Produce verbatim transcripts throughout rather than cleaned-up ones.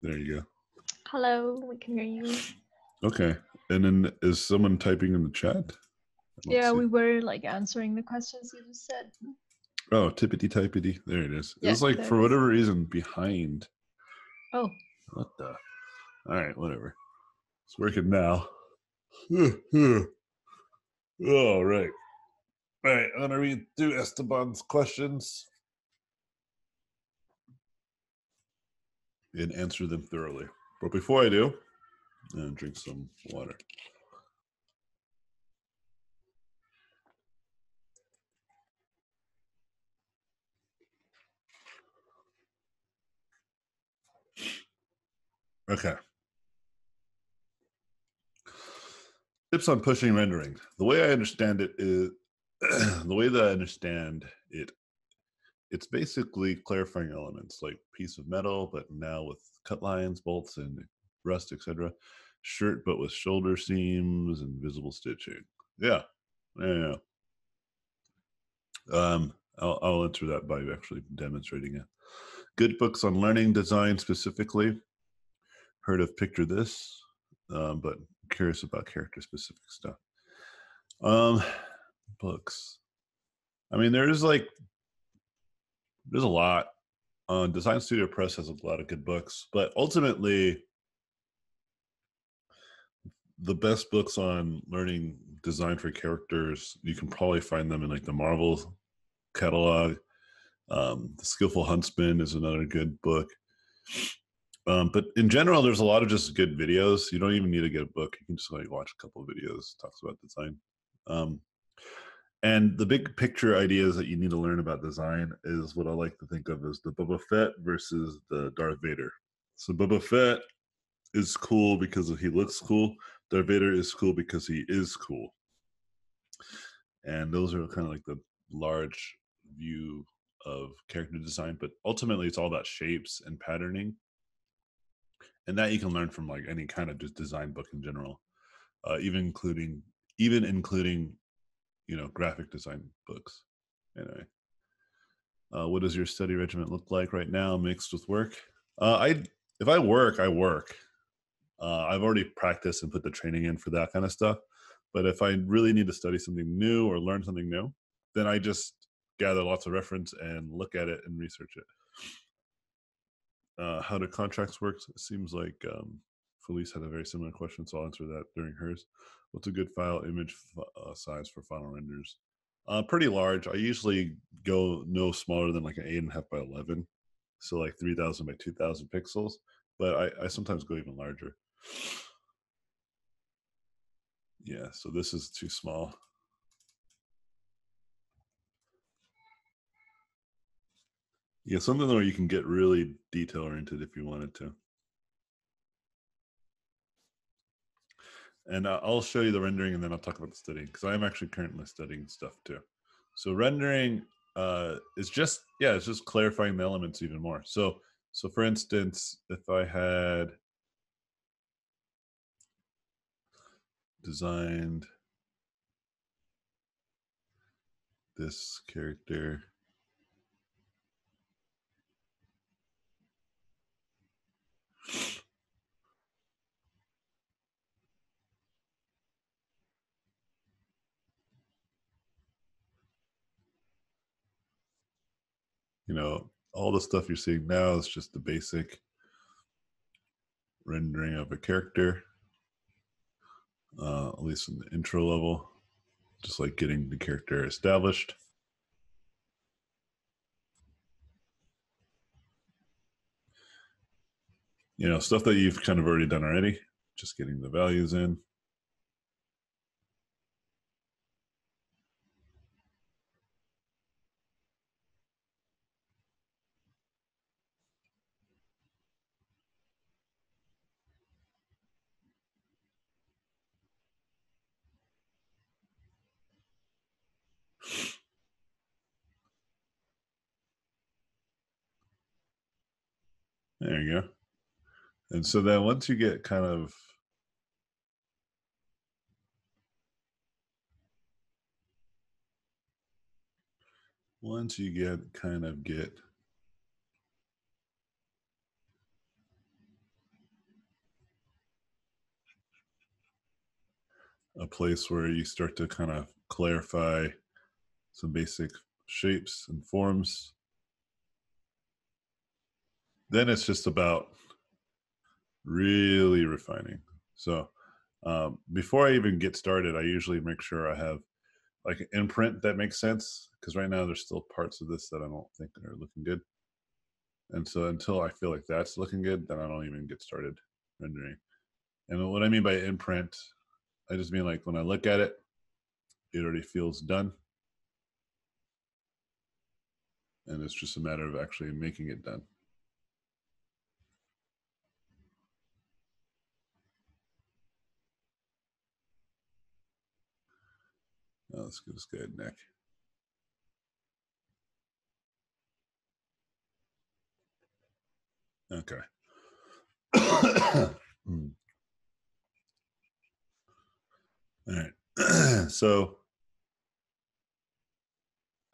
There you go. Hello, we can hear you. Okay. And then is someone typing in the chat? Let's yeah, see. We were like answering the questions you just said. Oh, tippity typity. There it is. Yeah, it's like for whatever reason behind. Oh. What the? All right, whatever. It's working now. All right. All right, I'm going to read through Esteban's questions and answer them thoroughly. But before I do, I'm going to drink some water. Okay. Tips on pushing rendering. The way I understand it is, the way that I understand it, it's basically clarifying elements like piece of metal, but now with cut lines, bolts, and rust, et cetera. Shirt, but with shoulder seams and visible stitching. Yeah, yeah. Um, I'll, I'll answer that by actually demonstrating it. Good books on learning design specifically. Heard of Picture This, um, but curious about character-specific stuff. Um, books. I mean, there is like. There's a lot. Uh, Design Studio Press has a lot of good books, but ultimately, the best books on learning design for characters, you can probably find them in like the Marvel catalog. Um, The Skillful Huntsman is another good book. Um, but in general, there's a lot of just good videos. You don't even need to get a book. You can just like watch a couple of videos, talks about design. Um, And the big picture ideas that you need to learn about design is what I like to think of as the Boba Fett versus the Darth Vader. So Boba Fett is cool because he looks cool. Darth Vader is cool because he is cool. And those are kind of like the large view of character design, but ultimately it's all about shapes and patterning. And that you can learn from like any kind of just design book in general, uh, even including, even including you know, graphic design books. Anyway, uh, what does your study regimen look like right now mixed with work? Uh, I, if I work, I work. Uh, I've already practiced and put the training in for that kind of stuff. But if I really need to study something new or learn something new, then I just gather lots of reference and look at it and research it. Uh, how do contracts work? It seems like um, Felice had a very similar question, so I'll answer that during hers. What's a good file image uh, size for final renders? Uh, pretty large. I usually go no smaller than like an eight and a half by eleven, so like three thousand by two thousand pixels. But I, I sometimes go even larger. Yeah. So this is too small. Yeah, something where you can get really detail oriented if you wanted to. And I'll show you the rendering and then I'll talk about the studying because I'm actually currently studying stuff too. So rendering uh, is just, yeah, it's just clarifying the elements even more. So, so for instance, if I had designed this character, you know, all the stuff you're seeing now is just the basic rendering of a character, uh, at least in the intro level, just like getting the character established. You know, stuff that you've kind of already done already, just getting the values in. There you go. And so then once you get kind of once you get kind of get a place where you start to kind of clarify some basic shapes and forms. Then it's just about really refining. So um, before I even get started, I usually make sure I have like an imprint that makes sense, because right now there's still parts of this that I don't think are looking good. And so until I feel like that's looking good, then I don't even get started rendering. And what I mean by imprint, I just mean like when I look at it, it already feels done. And it's just a matter of actually making it done. Now let's give this guy a neck. Okay. All right. So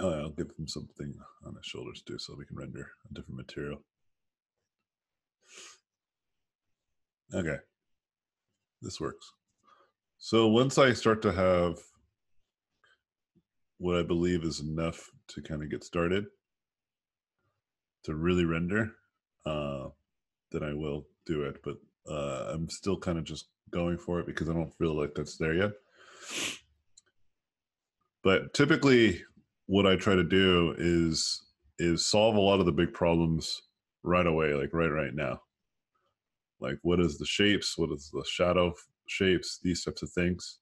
oh, I'll give him something on his shoulders too, so we can render a different material. Okay. This works. So once I start to have what I believe is enough to kind of get started to really render, uh, then I will do it. But uh, I'm still kind of just going for it because I don't feel like that's there yet. But typically what I try to do is, is solve a lot of the big problems right away, like right, right now. Like what is the shapes? What is the shadow shapes? These types of things.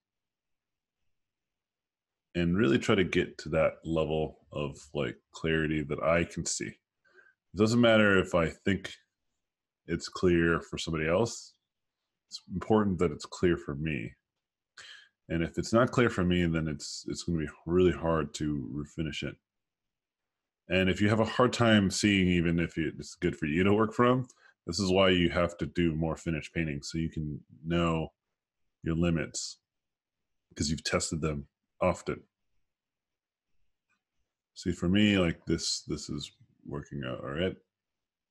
And really try to get to that level of like clarity that I can see. It doesn't matter if I think it's clear for somebody else. It's important that it's clear for me. And if it's not clear for me, then it's it's going to be really hard to refinish it. And if you have a hard time seeing, even if it's good for you to work from, this is why you have to do more finished painting, so you can know your limits because you've tested them often. See, for me, like this, this is working out all right.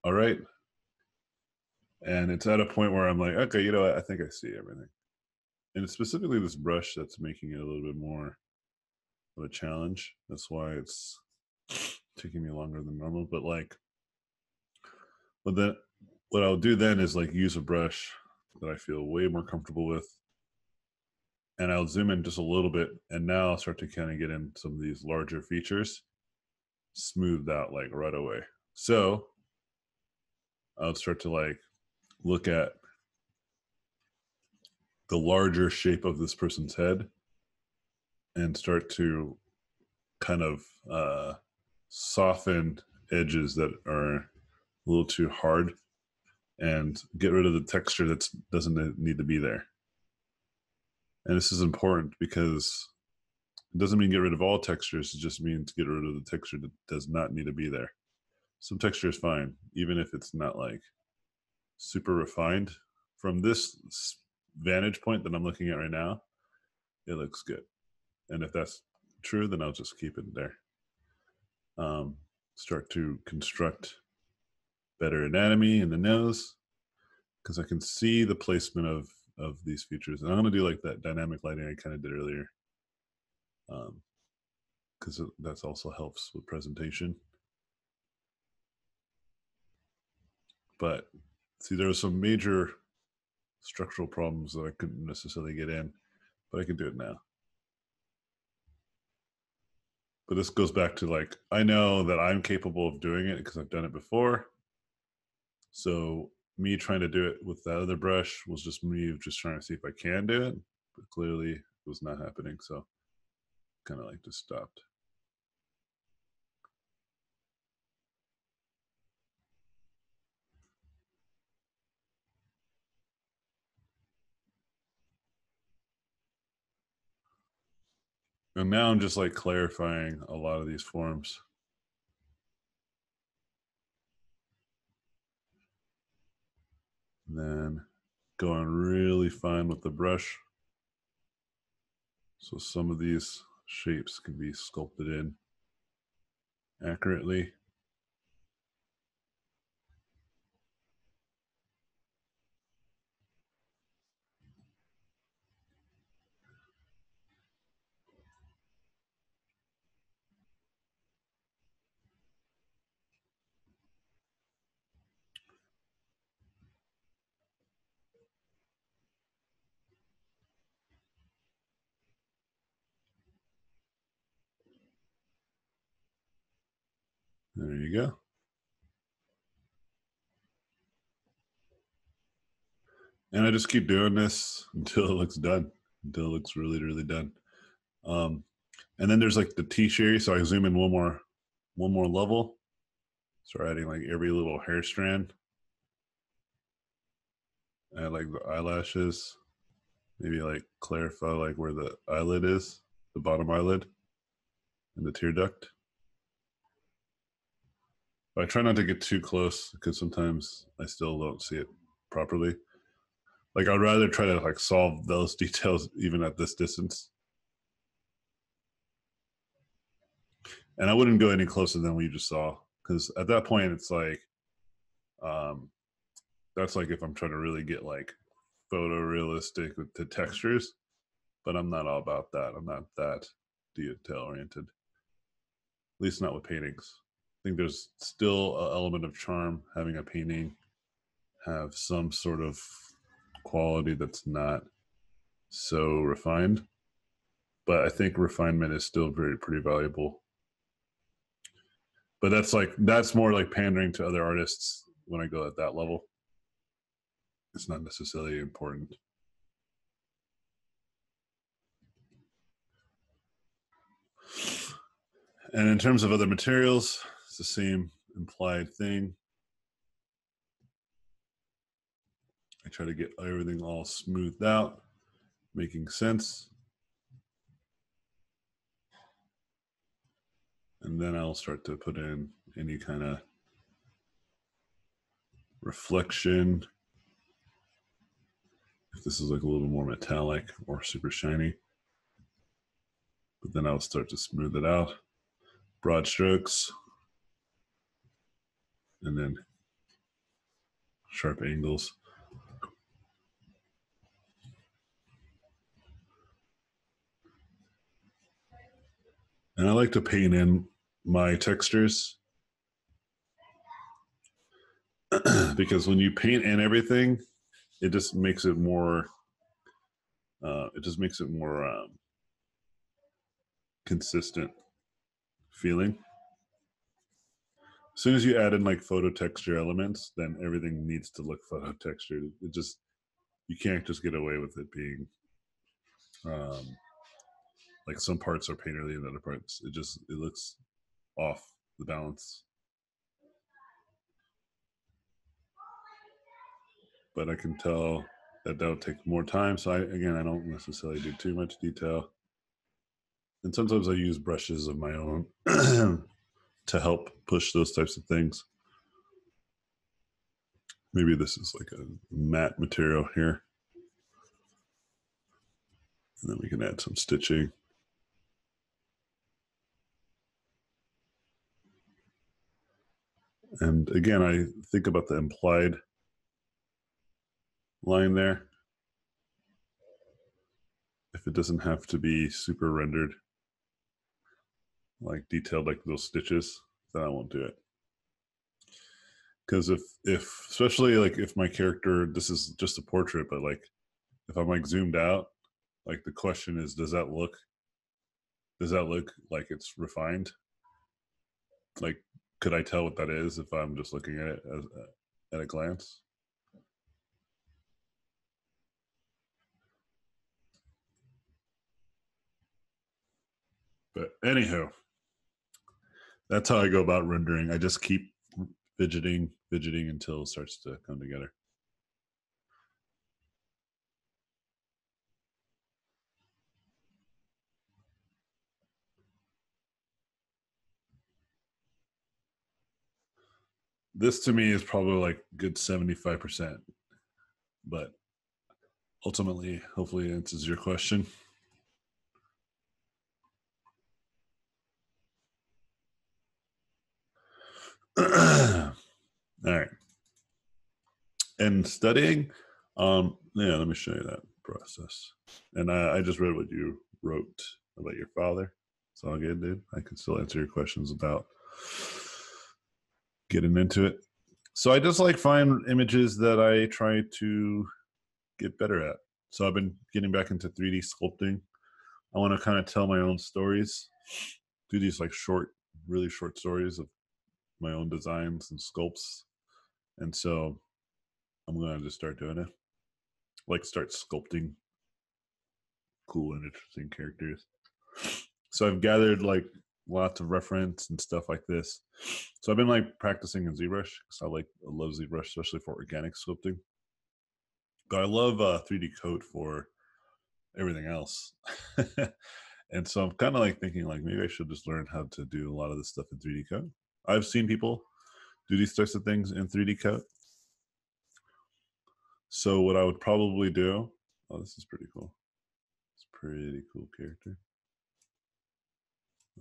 All right. And it's at a point where I'm like, okay, you know what? I think I see everything. And it's specifically this brush that's making it a little bit more of a challenge. That's why it's taking me longer than normal. But like, but then what I'll do then is like use a brush that I feel way more comfortable with. And I'll zoom in just a little bit, and now I'll start to kind of get in some of these larger features smoothed out like right away. So I'll start to like look at the larger shape of this person's head and start to kind of uh, soften edges that are a little too hard and get rid of the texture that doesn't need to be there. And this is important because it doesn't mean get rid of all textures. It just means get rid of the texture that does not need to be there. Some texture is fine, even if it's not like super refined. From this vantage point that I'm looking at right now, it looks good. And if that's true, then I'll just keep it there. Um, start to construct better anatomy in the nose because I can see the placement of of these features. And I'm gonna do like that dynamic lighting I kind of did earlier, um, because that also helps with presentation. But see, there are some major structural problems that I couldn't necessarily get in, but I can do it now. But this goes back to like, I know that I'm capable of doing it because I've done it before. So me trying to do it with that other brush was just me just trying to see if I can do it, but clearly it was not happening. So kind of like just stopped. And now I'm just like clarifying a lot of these forms. Then going really fine with the brush. So some of these shapes can be sculpted in accurately. There you go. And I just keep doing this until it looks done, until it looks really, really done. Um, and then there's like the T-share, so I zoom in one more, one more level. Start adding like every little hair strand. I like the eyelashes. Maybe like clarify like where the eyelid is, the bottom eyelid, and the tear duct. But I try not to get too close because sometimes I still don't see it properly. Like I'd rather try to like solve those details even at this distance. And I wouldn't go any closer than what you just saw, because at that point it's like, um, that's like if I'm trying to really get like photorealistic with the textures, but I'm not all about that. I'm not that detail oriented, at least not with paintings. I think there's still an element of charm having a painting have some sort of quality that's not so refined, but I think refinement is still very pretty valuable. But that's like, that's more like pandering to other artists when I go at that level. It's not necessarily important. And in terms of other materials, it's the same implied thing. I try to get everything all smoothed out, making sense. And then I'll start to put in any kind of reflection. If this is like a little more metallic or super shiny, but then I'll start to smooth it out. Broad strokes, and then sharp angles. And I like to paint in my textures because when you paint in everything, it just makes it more, uh, it just makes it more um, consistent feeling. As soon as you add in like photo texture elements, then everything needs to look photo textured. It just, you can't just get away with it being, um, like some parts are painterly and other parts, it just, it looks off the balance. But I can tell that that'll take more time. So I, again, I don't necessarily do too much detail. And sometimes I use brushes of my own to help push those types of things. Maybe this is like a matte material here. And then we can add some stitching. And again, I think about the implied line there. If it doesn't have to be super rendered, like detailed like those stitches, then I won't do it. Because if, if, especially like if my character, this is just a portrait, but like if I'm like zoomed out, like the question is, does that look, does that look like it's refined? Like, could I tell what that is if I'm just looking at it as, at a glance? But anywho, that's how I go about rendering. I just keep fidgeting, fidgeting until it starts to come together. This to me is probably like a good seventy-five percent, but ultimately, hopefully it answers your question. All right. And studying, um, yeah, let me show you that process. And I, I just read what you wrote about your father. It's all good, dude. I can still answer your questions about getting into it. So I just like find images that I try to get better at. So I've been getting back into three D sculpting. I want to kind of tell my own stories, do these like short, really short stories of my own designs and sculpts. And so I'm going to just start doing it. Like start sculpting cool and interesting characters. So I've gathered like lots of reference and stuff like this. So I've been like practicing in ZBrush because I like I love ZBrush, especially for organic sculpting. But I love uh, three D Coat for everything else. And so I'm kind of like thinking like maybe I should just learn how to do a lot of this stuff in three D Coat. I've seen people do these types of things in three D Coat. So what I would probably do, oh, this is pretty cool. It's a pretty cool character.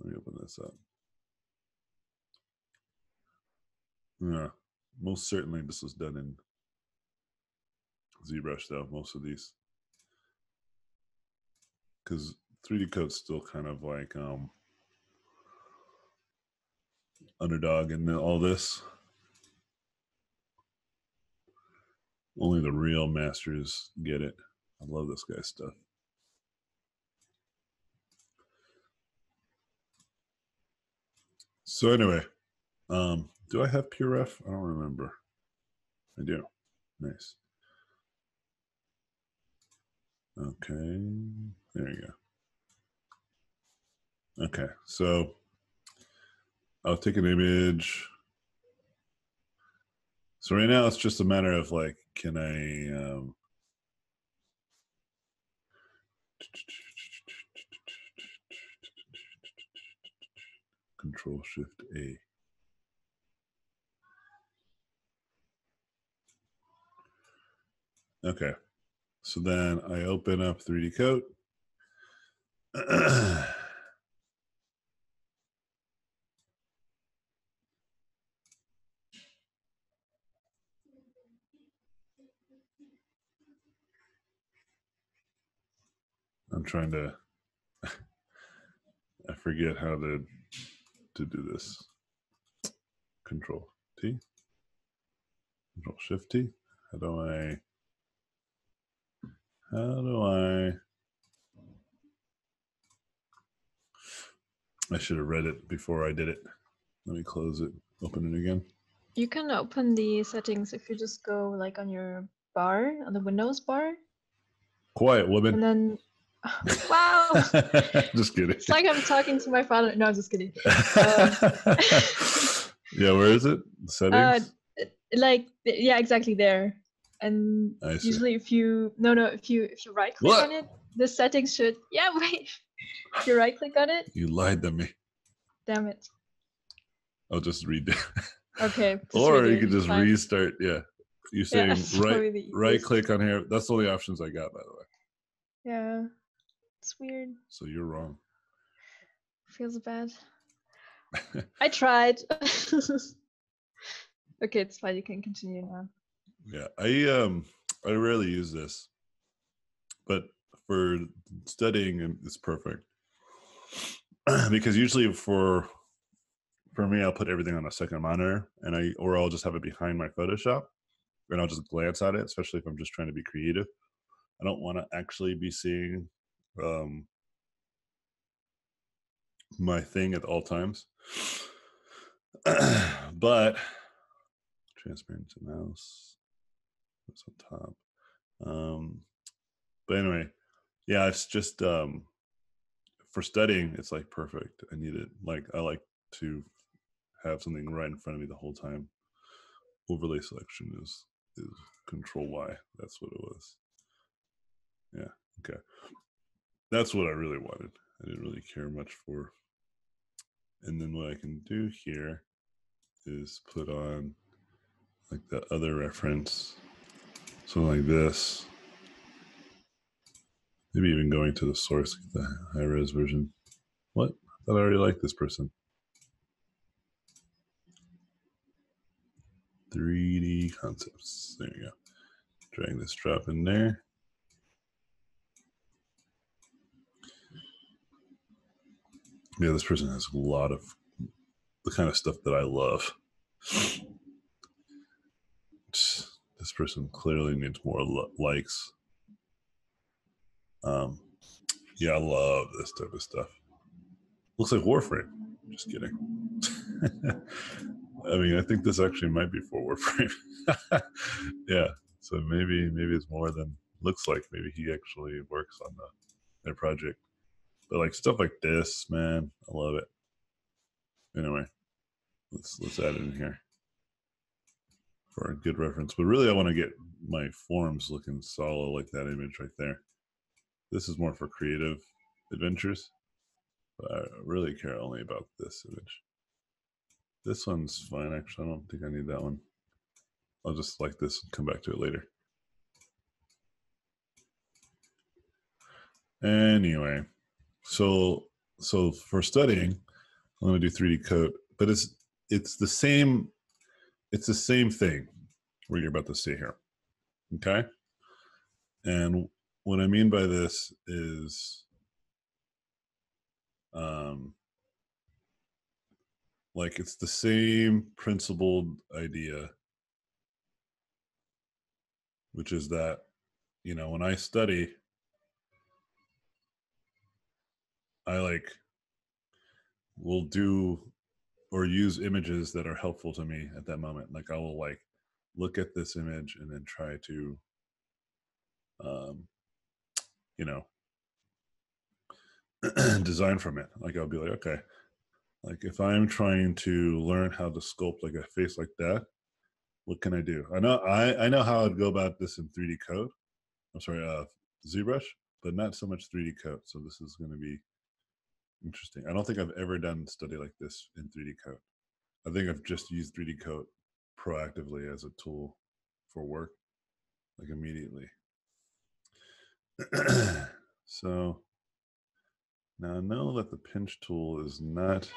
Let me open this up. Yeah, most certainly this was done in ZBrush though, most of these. Because three D Coat's still kind of like um, underdog in all this. Only the real masters get it. I love this guy's stuff. So anyway, um, do I have P R F? I don't remember. I do. Nice. Okay, there you go. Okay, so I'll take an image. So right now it's just a matter of like, can I, um, Control Shift A. Okay, so then I open up three D Coat. I'm trying to, I forget how to to do this. Control T, Control Shift T. How do I, how do I, I should have read it before I did it. Let me close it, open it again. You can open the settings if you just go like on your bar, on the Windows bar. Quiet woman. And then wow. Just kidding. It's like I'm talking to my father. No, I'm just kidding. Um, yeah, where is it? The settings? Uh, like, yeah, exactly there. And usually if you, no, no, if you if you right click what? on it, the settings should, yeah, wait. If you right click on it. You lied to me. Damn it. I'll just read that. Okay. Or you it. could just Fine. restart. Yeah. You're saying yeah, right, right click on here. That's the only options I got, by the way. Yeah. It's weird. So you're wrong. Feels bad. I tried. Okay, it's fine. You can continue now. Yeah, I um, I rarely use this, but for studying, it's perfect because usually for for me, I'll put everything on a second monitor, and I or I'll just have it behind my Photoshop, and I'll just glance at it, especially if I'm just trying to be creative. I don't want to actually be seeing um my thing at all times. But transparency mouse, that's on top. Um but anyway, yeah, it's just um for studying it's like perfect. I need it. Like I like to have something right in front of me the whole time. Overlay selection is is Control Y. That's what it was. Yeah, okay. That's what I really wanted. I didn't really care much for. And then what I can do here is put on like the other reference. So like this. Maybe even going to the source, the high res version. What? I thought I already liked this person. three D concepts. There you go. Drag this drop in there. Yeah, this person has a lot of the kind of stuff that I love. This person clearly needs more likes. Um, yeah, I love this type of stuff. Looks like Warframe. Just kidding. I mean, I think this actually might be for Warframe. Yeah, so maybe maybe it's more than looks like. Maybe he actually works on the their project. But like stuff like this, man, I love it. Anyway, let's let's add it in here for a good reference. But really, I want to get my forms looking solid like that image right there. This is more for creative adventures. But I really care only about this image. This one's fine, actually. I don't think I need that one. I'll just like this and come back to it later. Anyway, so so for studying, I'm gonna do three D Coat, but it's it's the same it's the same thing what you're about to see here. Okay? And what I mean by this is um like it's the same principled idea, which is that, you know, when I study, I like will do or use images that are helpful to me at that moment. Like I will like look at this image and then try to, um, you know, design from it. Like I'll be like, okay, like if I'm trying to learn how to sculpt like a face like that, what can I do? I know I, I know how I'd go about this in three D Coat. I'm sorry, uh, ZBrush, but not so much three D Coat. So this is going to be interesting. I don't think I've ever done a study like this in three D Coat. I think I've just used three D Coat proactively as a tool for work, like immediately. So now I know that the pinch tool is not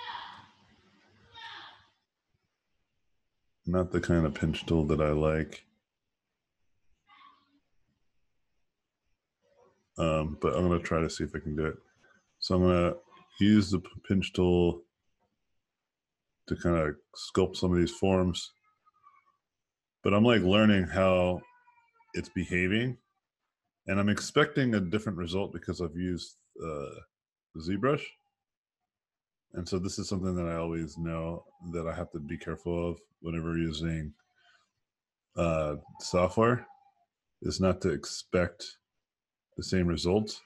not the kind of pinch tool that I like. Um, but I'm gonna try to see if I can do it. So I'm gonna use the pinch tool to kind of sculpt some of these forms, but I'm like learning how it's behaving, and I'm expecting a different result because I've used uh, ZBrush. And so this is something that I always know that I have to be careful of whenever using uh, software, is not to expect the same result.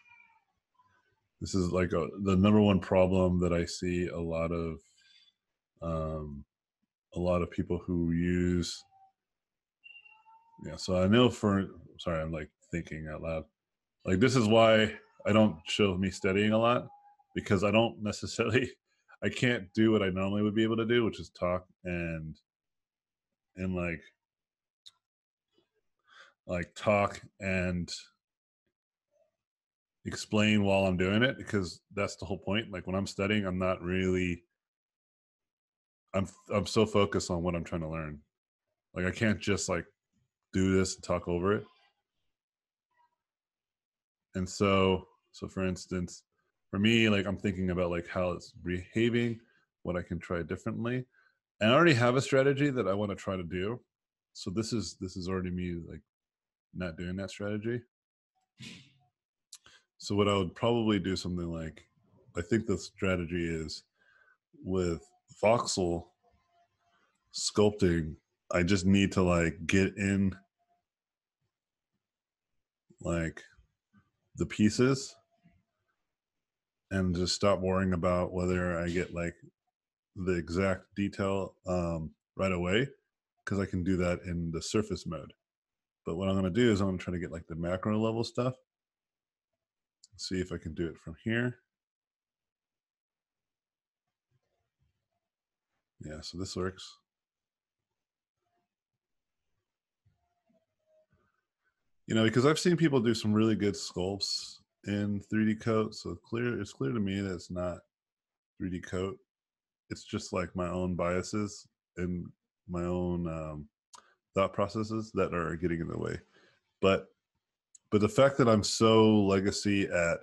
This is like a, the number one problem that I see a lot of um, a lot of people who use. Yeah, so I know for, sorry, I'm like thinking out loud. Like this is why I don't show me studying a lot, because I don't necessarily, I can't do what I normally would be able to do, which is talk and and like like talk and explain while I'm doing it, because that's the whole point. Like when I'm studying, I'm not really, I'm I'm so focused on what I'm trying to learn. Like I can't just like do this and talk over it. And so, so for instance, for me, like I'm thinking about like how it's behaving, what I can try differently. And I already have a strategy that I want to try to do. So this is, this is already me like not doing that strategy. So what I would probably do something like, I think the strategy is with voxel sculpting, I just need to like get in like the pieces and just stop worrying about whether I get like the exact detail um, right away, because I can do that in the surface mode. But what I'm gonna do is I'm gonna try to get like the macro level stuff. See if I can do it from here. Yeah, so this works. You know, because I've seen people do some really good sculpts in three D Coat, so clear, it's clear to me that it's not three D Coat. It's just like my own biases and my own um, thought processes that are getting in the way. But But the fact that I'm so legacy at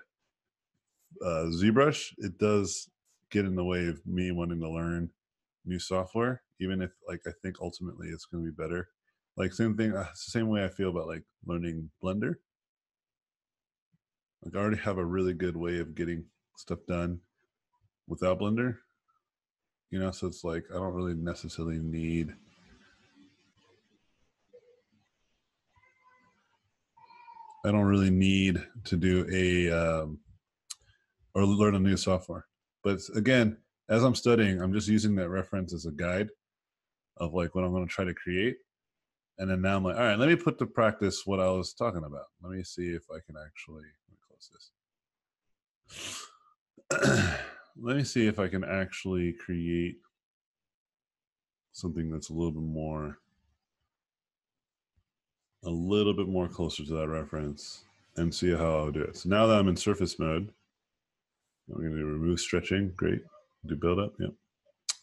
uh, ZBrush, it does get in the way of me wanting to learn new software, even if like I think ultimately it's going to be better. Like same thing, uh, same way I feel about like learning Blender. Like I already have a really good way of getting stuff done without Blender. you know, so it's like, I don't really necessarily need I don't really need to do a, um, or learn a new software. But again, as I'm studying, I'm just using that reference as a guide of like what I'm going to try to create. And then now I'm like, all right, let me put to practice what I was talking about. Let me see if I can actually, let me close this. Let me see if I can actually create something that's a little bit more a little bit more closer to that reference and see how I'll do it. So now that I'm in surface mode, I'm going to remove stretching. Great. Do build up. Yep.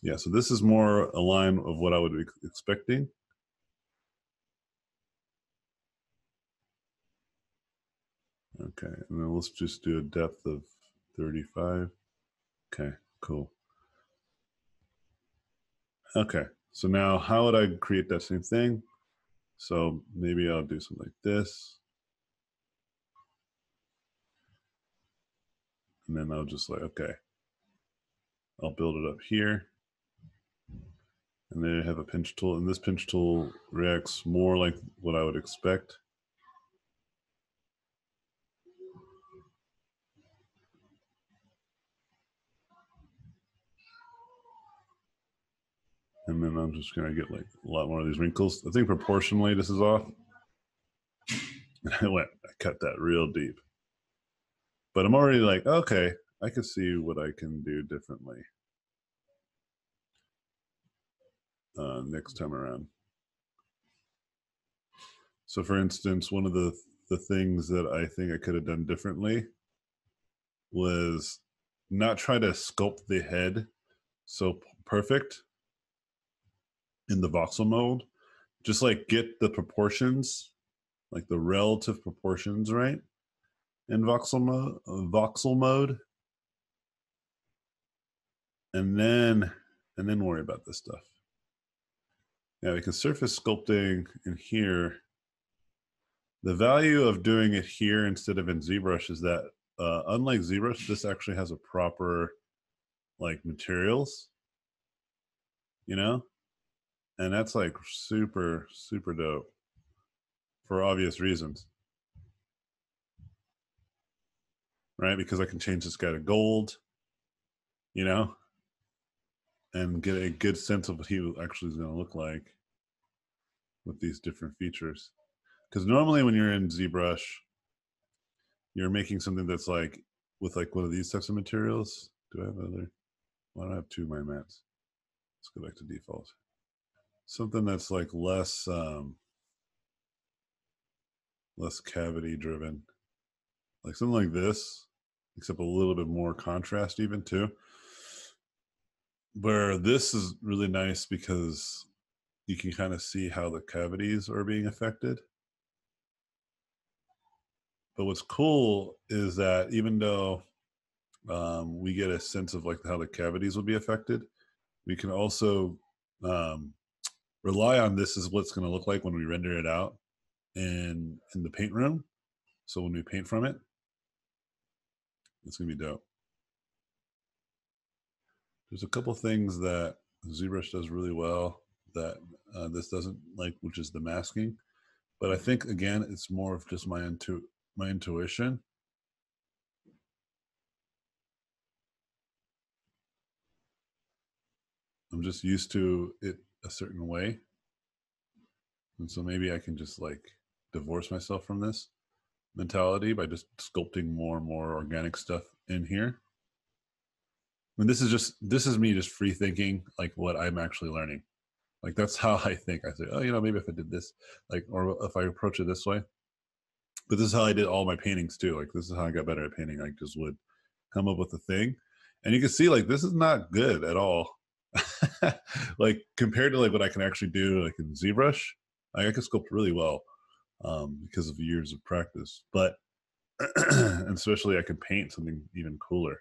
Yeah. So this is more a line of what I would be expecting. Okay. And then let's just do a depth of thirty-five. Okay. Cool. Okay. So now how would I create that same thing? So maybe I'll do something like this. And then I'll just like, okay, I'll build it up here. And then I have a pinch tool, and this pinch tool reacts more like what I would expect. And then I'm just gonna get like a lot more of these wrinkles. I think proportionally this is off. I went, I cut that real deep. But I'm already like, okay, I can see what I can do differently uh, next time around. So for instance, one of the, the things that I think I could have done differently was not try to sculpt the head so perfect in the voxel mode, just like get the proportions, like the relative proportions right in voxel mode, voxel mode, and then and then worry about this stuff. Yeah, because surface sculpting in here, the value of doing it here instead of in ZBrush is that uh, unlike ZBrush, this actually has a proper like materials, you know. And that's like super, super dope for obvious reasons, right? Because I can change this guy to gold, you know, and get a good sense of what he actually is going to look like with these different features. Because normally when you're in ZBrush, you're making something that's like with like one of these types of materials. Do I have other? Why do I have two of my mats? Let's go back to default. Something that's like less um less cavity driven, like something like this, except a little bit more contrast even too, where this is really nice because you can kind of see how the cavities are being affected. But what's cool is that even though um we get a sense of like how the cavities will be affected, we can also um rely on this is what's going to look like when we render it out in, in the paint room. So when we paint from it, it's going to be dope. There's a couple things that ZBrush does really well that uh, this doesn't like, which is the masking. But I think, again, it's more of just my, intu my intuition. I'm just used to it a certain way, and so maybe I can just like divorce myself from this mentality by just sculpting more and more organic stuff in here. And this is just this is me just free thinking like what I'm actually learning. Like that's how I think. I say, oh, you know, maybe if I did this, like, or if I approach it this way. But this is how I did all my paintings too. Like this is how I got better at painting. I just would come up with a thing, and you can see like this is not good at all. Like compared to like what I can actually do like in ZBrush, I, I can sculpt really well um, because of years of practice. But and especially I can paint something even cooler,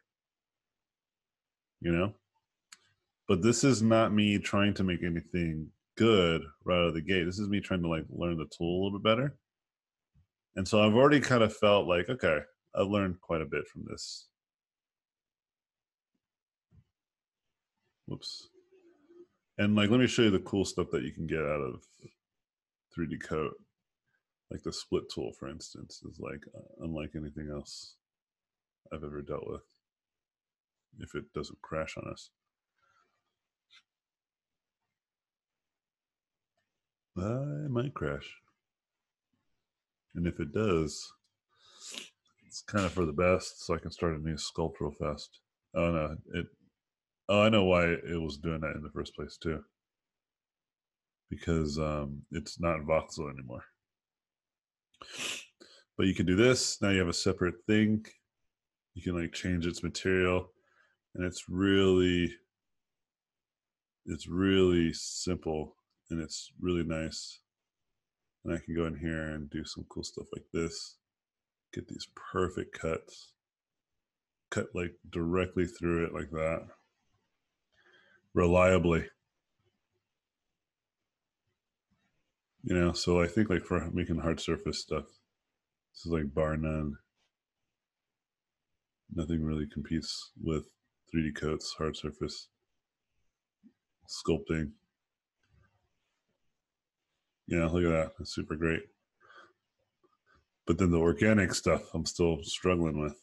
you know. But this is not me trying to make anything good right out of the gate. This is me trying to like learn the tool a little bit better. And so I've already kind of felt like, okay, I've learned quite a bit from this. Whoops. And like, let me show you the cool stuff that you can get out of three D Coat. Like the split tool, for instance, is like unlike anything else I've ever dealt with, if it doesn't crash on us. I might crash. And if it does, it's kind of for the best, so I can start a new sculpt real fast. Oh no, it, oh, I know why it was doing that in the first place too. Because um, it's not voxel anymore. But you can do this. Now you have a separate thing. You can like change its material, and it's really, it's really simple, and it's really nice. And I can go in here and do some cool stuff like this. Get these perfect cuts. Cut like directly through it like that. Reliably. You know, so I think like for making hard surface stuff, this is like bar none. Nothing really competes with three D Coat's hard surface sculpting. Yeah, look at that. That's super great. But then the organic stuff I'm still struggling with.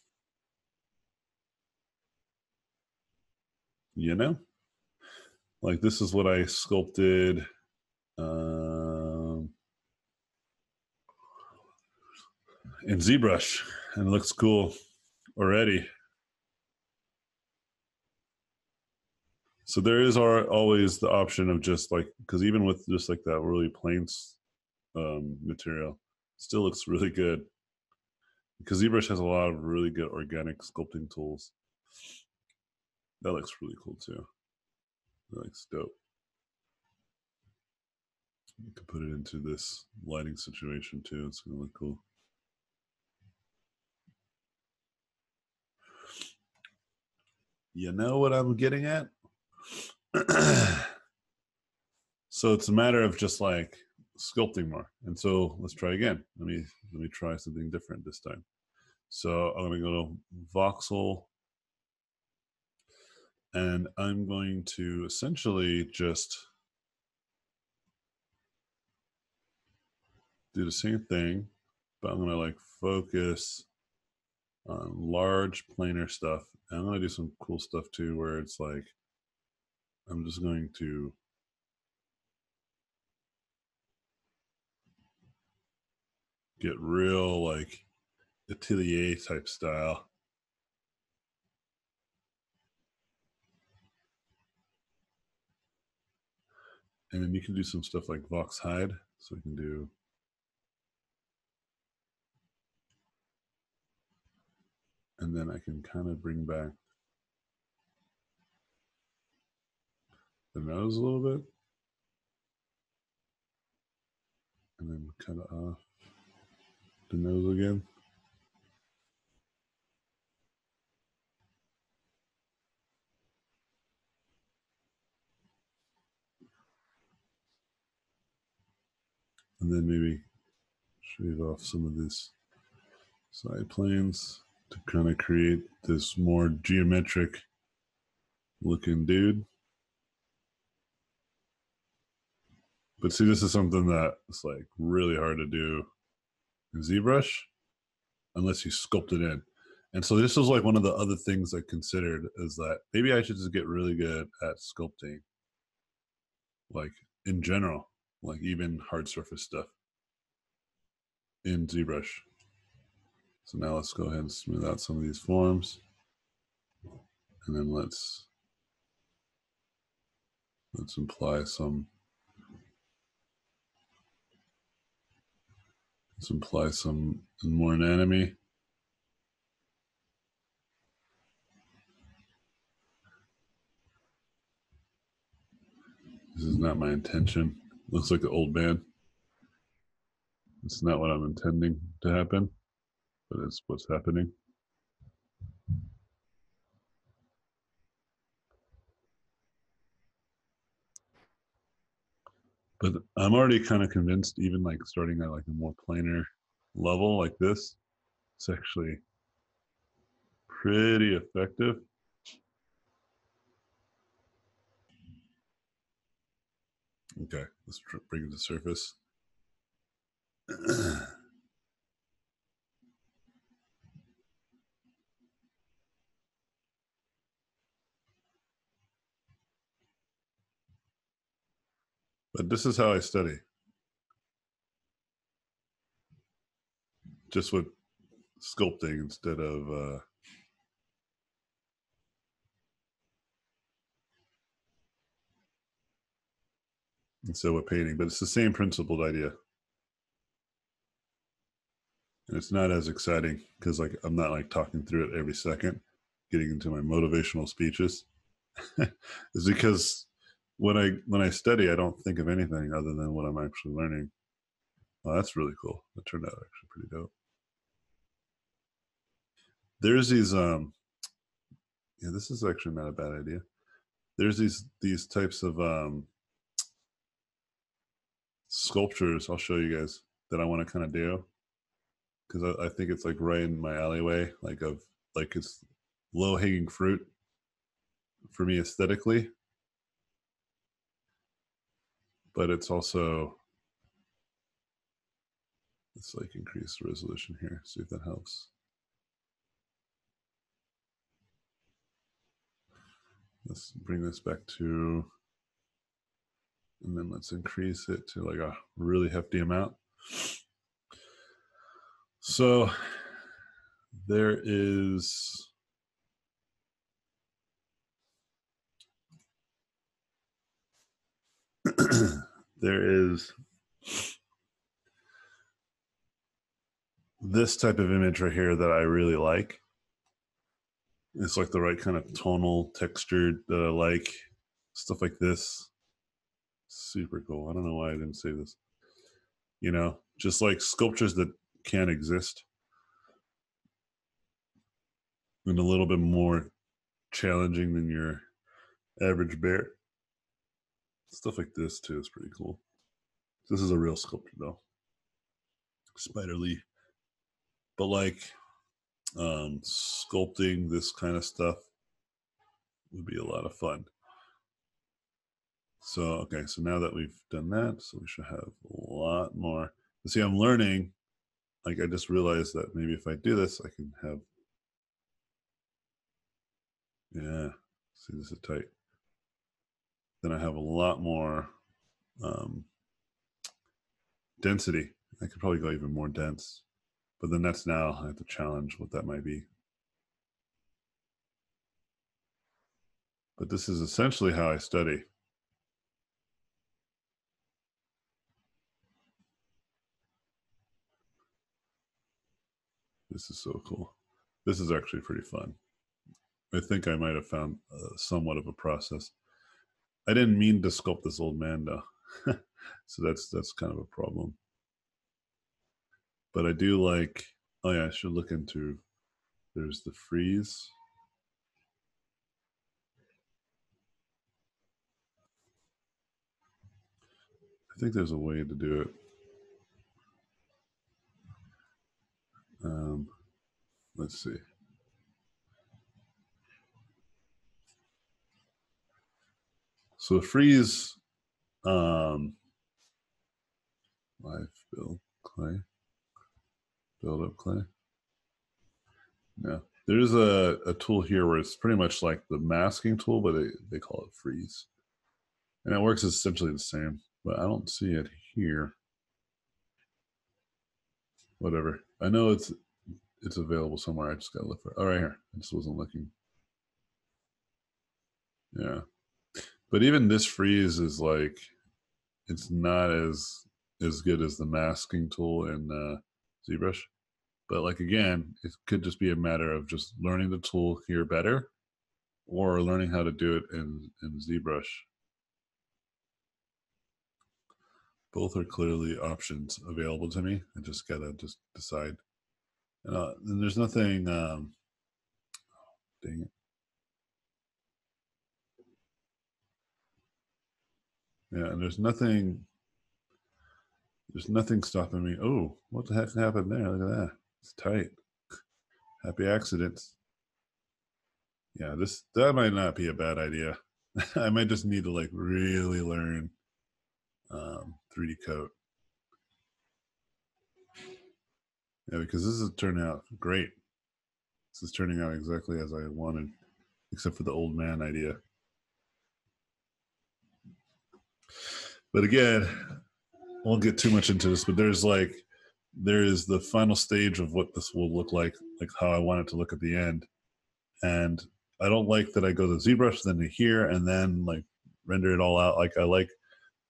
You know? Like this is what I sculpted. Um, in ZBrush, and it looks cool already. So there is our, always the option of just like, because even with just like that really plain um, material, still looks really good. Because ZBrush has a lot of really good organic sculpting tools. That looks really cool too. That looks dope. You can put it into this lighting situation too. It's gonna look cool. You know what I'm getting at? So it's a matter of just like sculpting more. And so let's try again. Let me let me try something different this time. So I'm gonna go to voxel, and I'm going to essentially just do the same thing, but I'm gonna like focus on large planar stuff. And I'm gonna do some cool stuff too, where it's like, I'm just going to get real like atelier type style. And then you can do some stuff like Vox Hide. So we can do and then I can kind of bring back the nose a little bit. And then cut it off the nose again. And then maybe shave off some of these side planes to kind of create this more geometric looking dude. But see, this is something that's like really hard to do in ZBrush unless you sculpt it in. And so this was like one of the other things I considered is that maybe I should just get really good at sculpting, like in general, like even hard surface stuff in ZBrush. So now let's go ahead and smooth out some of these forms. And then let's, let's apply some, let's apply some more anatomy. This is not my intention. Looks like an old man. It's not what I'm intending to happen. But that's what's happening. But I'm already kind of convinced, even like starting at like a more planar level like this, it's actually pretty effective. Okay, let's bring it to the surface. But this is how I study. Just with sculpting instead of uh, instead of painting, but it's the same principled idea. And it's not as exciting because, like, I'm not like talking through it every second, getting into my motivational speeches. It's because when I when I study, I don't think of anything other than what I'm actually learning. Oh, that's really cool. That turned out actually pretty dope. There's these, um, yeah, this is actually not a bad idea. There's these these types of um, sculptures. I'll show you guys that I want to kind of do because I, I think it's like right in my alleyway. Like of like it's low hanging fruit for me aesthetically, but it's also let's like increase the resolution here. See if that helps. Let's bring this back to, and then let's increase it to like a really hefty amount. So there is, there is this type of image right here that I really like. It's like the right kind of tonal textured that I like. Stuff like this. Super cool. I don't know why I didn't say this. You know, just like sculptures that can't exist. And a little bit more challenging than your average bear. Stuff like this, too, is pretty cool. This is a real sculpture, though. Spider Lee. But like... Um, sculpting this kind of stuff would be a lot of fun. So, okay, so now that we've done that, so we should have a lot more. You see, I'm learning, like I just realized that maybe if I do this, I can have, yeah, see this is tight. Then I have a lot more um, density. I could probably go even more dense. But then that's now, I have to challenge what that might be. But this is essentially how I study. This is so cool. This is actually pretty fun. I think I might have found uh, somewhat of a process. I didn't mean to sculpt this old man, though. So that's that's kind of a problem. But I do like, oh yeah, I should look into, there's the freeze. I think there's a way to do it. Um, let's see. So freeze, um, live build clay. Build up clay. No, there's a, a tool here where it's pretty much like the masking tool, but they, they call it freeze. And it works essentially the same, but I don't see it here. Whatever. I know it's it's available somewhere. I just gotta look for it. Oh, right here. I just wasn't looking. Yeah. But even this freeze is like, it's not as as good as the masking tool and uh ZBrush, but like again, it could just be a matter of just learning the tool here better, or learning how to do it in, in ZBrush. Both are clearly options available to me. I just gotta just decide. And, uh, and there's nothing. Um, dang it. Yeah, and there's nothing. There's nothing stopping me. Oh, what the heck happened there? Look at that. It's tight. Happy accidents. Yeah, this that might not be a bad idea. I might just need to like really learn um, three D Coat. Yeah, because this is turning out great. This is turning out exactly as I wanted, except for the old man idea. But again, I won't get too much into this, but there's like, there is the final stage of what this will look like, like how I want it to look at the end. And I don't like that I go to ZBrush, then to here, and then like render it all out. Like I like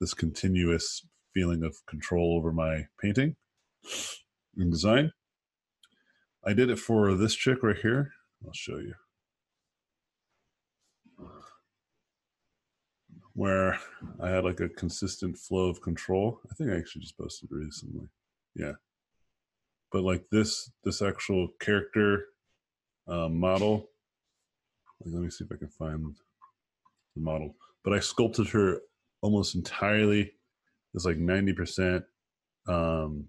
this continuous feeling of control over my painting and design. I did it for this chick right here. I'll show you. Where I had like a consistent flow of control. I think I actually just posted recently. Yeah. But like this, this actual character uh, model. Like, let me see if I can find the model. But I sculpted her almost entirely. It's like ninety percent, um,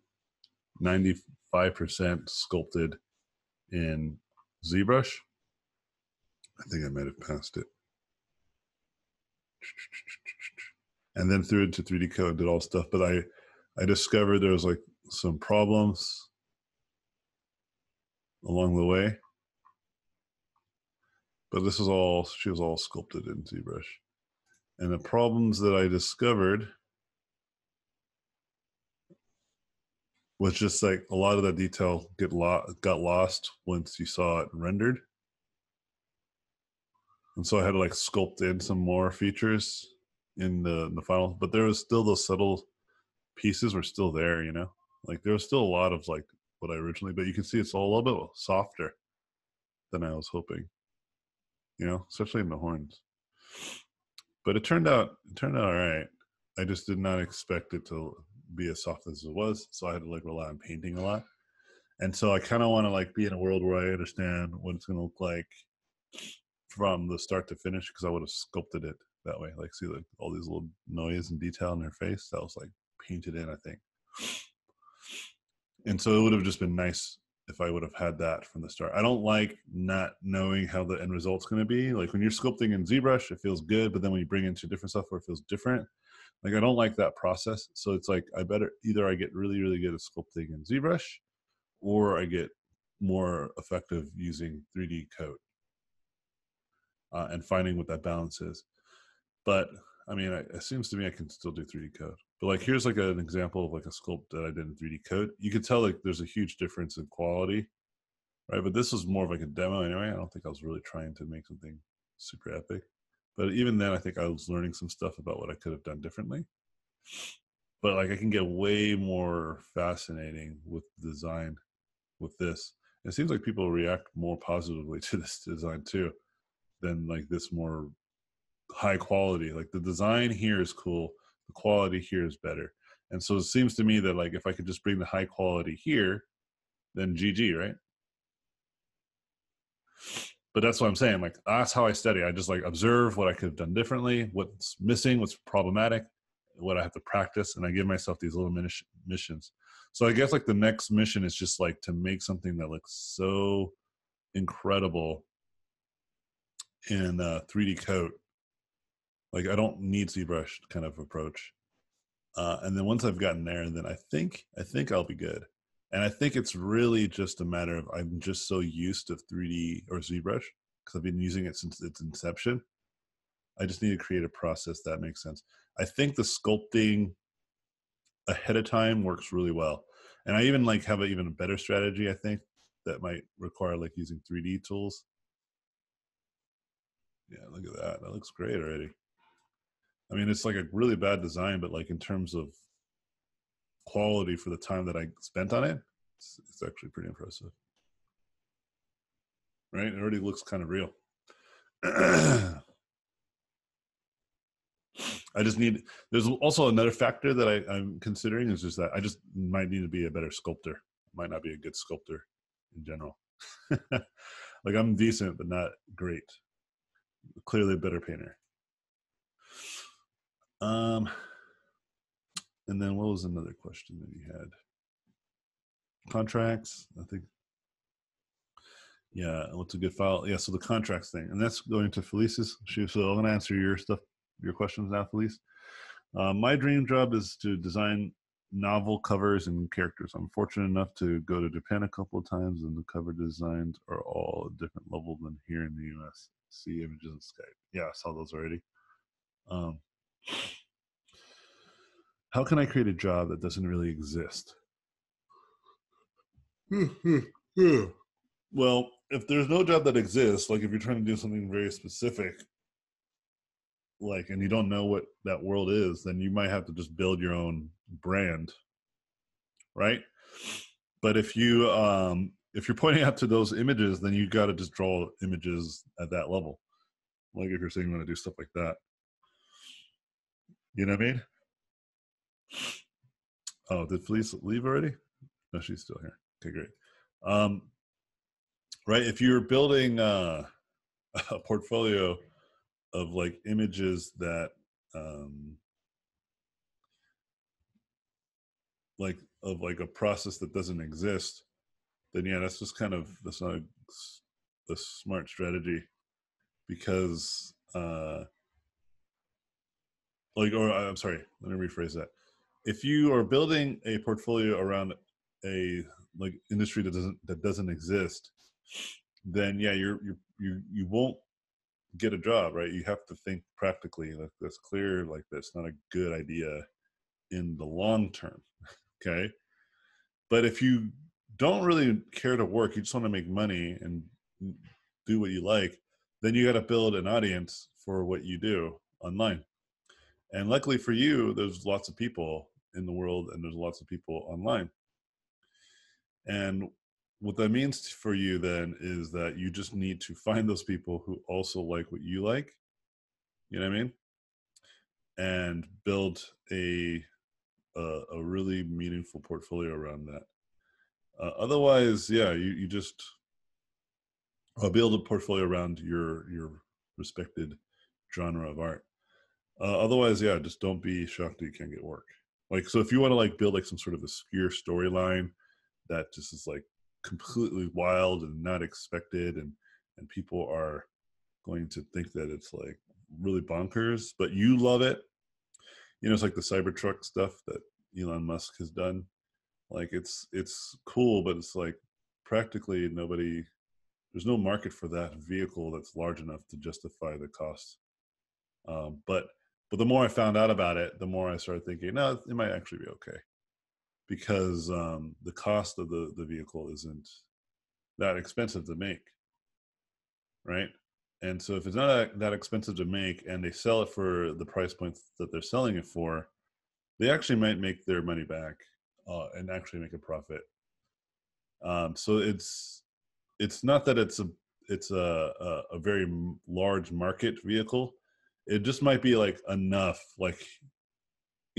ninety-five percent sculpted in ZBrush. I think I might have passed it. And then threw it into three D Coat, did all stuff. But I, I discovered there was like some problems along the way. But this is all, she was all sculpted in ZBrush. And the problems that I discovered was just like a lot of that detail get lo got lost once you saw it rendered. And so I had to like sculpt in some more features in the, in the final, but there was still those subtle pieces were still there, you know? Like there was still a lot of like what I originally, but you can see it's all a little bit softer than I was hoping. You know, especially in the horns. But it turned out, it turned out all right. I just did not expect it to be as soft as it was, so I had to like rely on painting a lot. And so I kind of want to like be in a world where I understand what it's going to look like from the start to finish, because I would have sculpted it that way. Like see like all these little noise and detail in her face that was like painted in, I think. And so it would have just been nice if I would have had that from the start. I don't like not knowing how the end result's gonna be. Like when you're sculpting in ZBrush, it feels good, but then when you bring into different software, it feels different. Like I don't like that process. So it's like, I better, either I get really, really good at sculpting in ZBrush, or I get more effective using three D Coat uh, and finding what that balance is. But I mean, I, it seems to me I can still do three D Coat. But like here's like an example of like a sculpt that I did in three D Coat. You could tell like there's a huge difference in quality, right? But this was more of like a demo anyway. I don't think I was really trying to make something super epic. But even then, I think I was learning some stuff about what I could have done differently. But like I can get way more fascinating with design with this. It seems like people react more positively to this design too than like this more high quality. Like the design here is cool. The quality here is better. And so it seems to me that like if I could just bring the high quality here, then G G, right? But that's what I'm saying. Like that's how I study. I just like observe what I could have done differently, what's missing, what's problematic, what I have to practice, and I give myself these little missions. So I guess like the next mission is just like to make something that looks so incredible in uh, three D Coat. Like I don't need ZBrush kind of approach. Uh, and then once I've gotten there, then I think, I think I'll be good. And I think it's really just a matter of I'm just so used to three D or ZBrush because I've been using it since its inception. I just need to create a process that makes sense. I think the sculpting ahead of time works really well. And I even like have an even better strategy, I think, that might require like using three D tools. Yeah, look at that. That looks great already. I mean, it's like a really bad design, but like in terms of quality for the time that I spent on it, it's, it's actually pretty impressive, right? It already looks kind of real. I just need, there's also another factor that I, I'm considering is just that I just might need to be a better sculptor. Might not be a good sculptor in general. Like I'm decent, but not great. Clearly a better painter. Um, and then what was another question that you had? Contracts, I think. Yeah, what's a good file? Yeah, so the contracts thing, and that's going to Felice's. She, so I'm going to answer your stuff, your questions now, Felice. Uh, my dream job is to design novel covers and characters. I'm fortunate enough to go to Japan a couple of times, and the cover designs are all a different level than here in the U S. See images in Skype. Yeah, I saw those already. Um, how can I create a job that doesn't really exist? Well, if there's no job that exists, like if you're trying to do something very specific, like, and you don't know what that world is, then you might have to just build your own brand, right? But if you um, if you're pointing out to those images, then you got to just draw images at that level. Like if you're saying you want to do stuff like that, you know what I mean? Oh, did Felice leave already? No, she's still here. Okay, great. Um, right, if you're building uh, a portfolio of like images that, um, like of like a process that doesn't exist, then yeah, that's just kind of, that's not a, a smart strategy, because uh, like, or I'm sorry, let me rephrase that. If you are building a portfolio around a like industry that doesn't that doesn't exist, then yeah, you're you you you won't get a job, right? You have to think practically. Like that's clear. Like that's not a good idea in the long term. Okay, but if you don't really care to work, you just want to make money and do what you like, then you got to build an audience for what you do online. And luckily for you, there's lots of people in the world, and there's lots of people online. And what that means for you then is that you just need to find those people who also like what you like, you know what I mean? And build a a, a really meaningful portfolio around that. Uh, otherwise, yeah, you, you just uh, build a portfolio around your, your respected genre of art. Uh, otherwise, yeah, just don't be shocked that you can't get work. Like, so if you want to like build like some sort of obscure storyline that just is like completely wild and not expected, and and people are going to think that it's like really bonkers, but you love it. You know, it's like the Cybertruck stuff that Elon Musk has done. Like it's it's cool, but it's like practically nobody, there's no market for that vehicle that's large enough to justify the cost. Um, but but the more I found out about it, the more I started thinking, no, it might actually be okay. Because um, the cost of the, the vehicle isn't that expensive to make, right? And so if it's not that expensive to make and they sell it for the price point that they're selling it for, they actually might make their money back uh, and actually make a profit. Um, so it's it's not that it's a it's a, a, a very large market vehicle. It just might be like enough, like,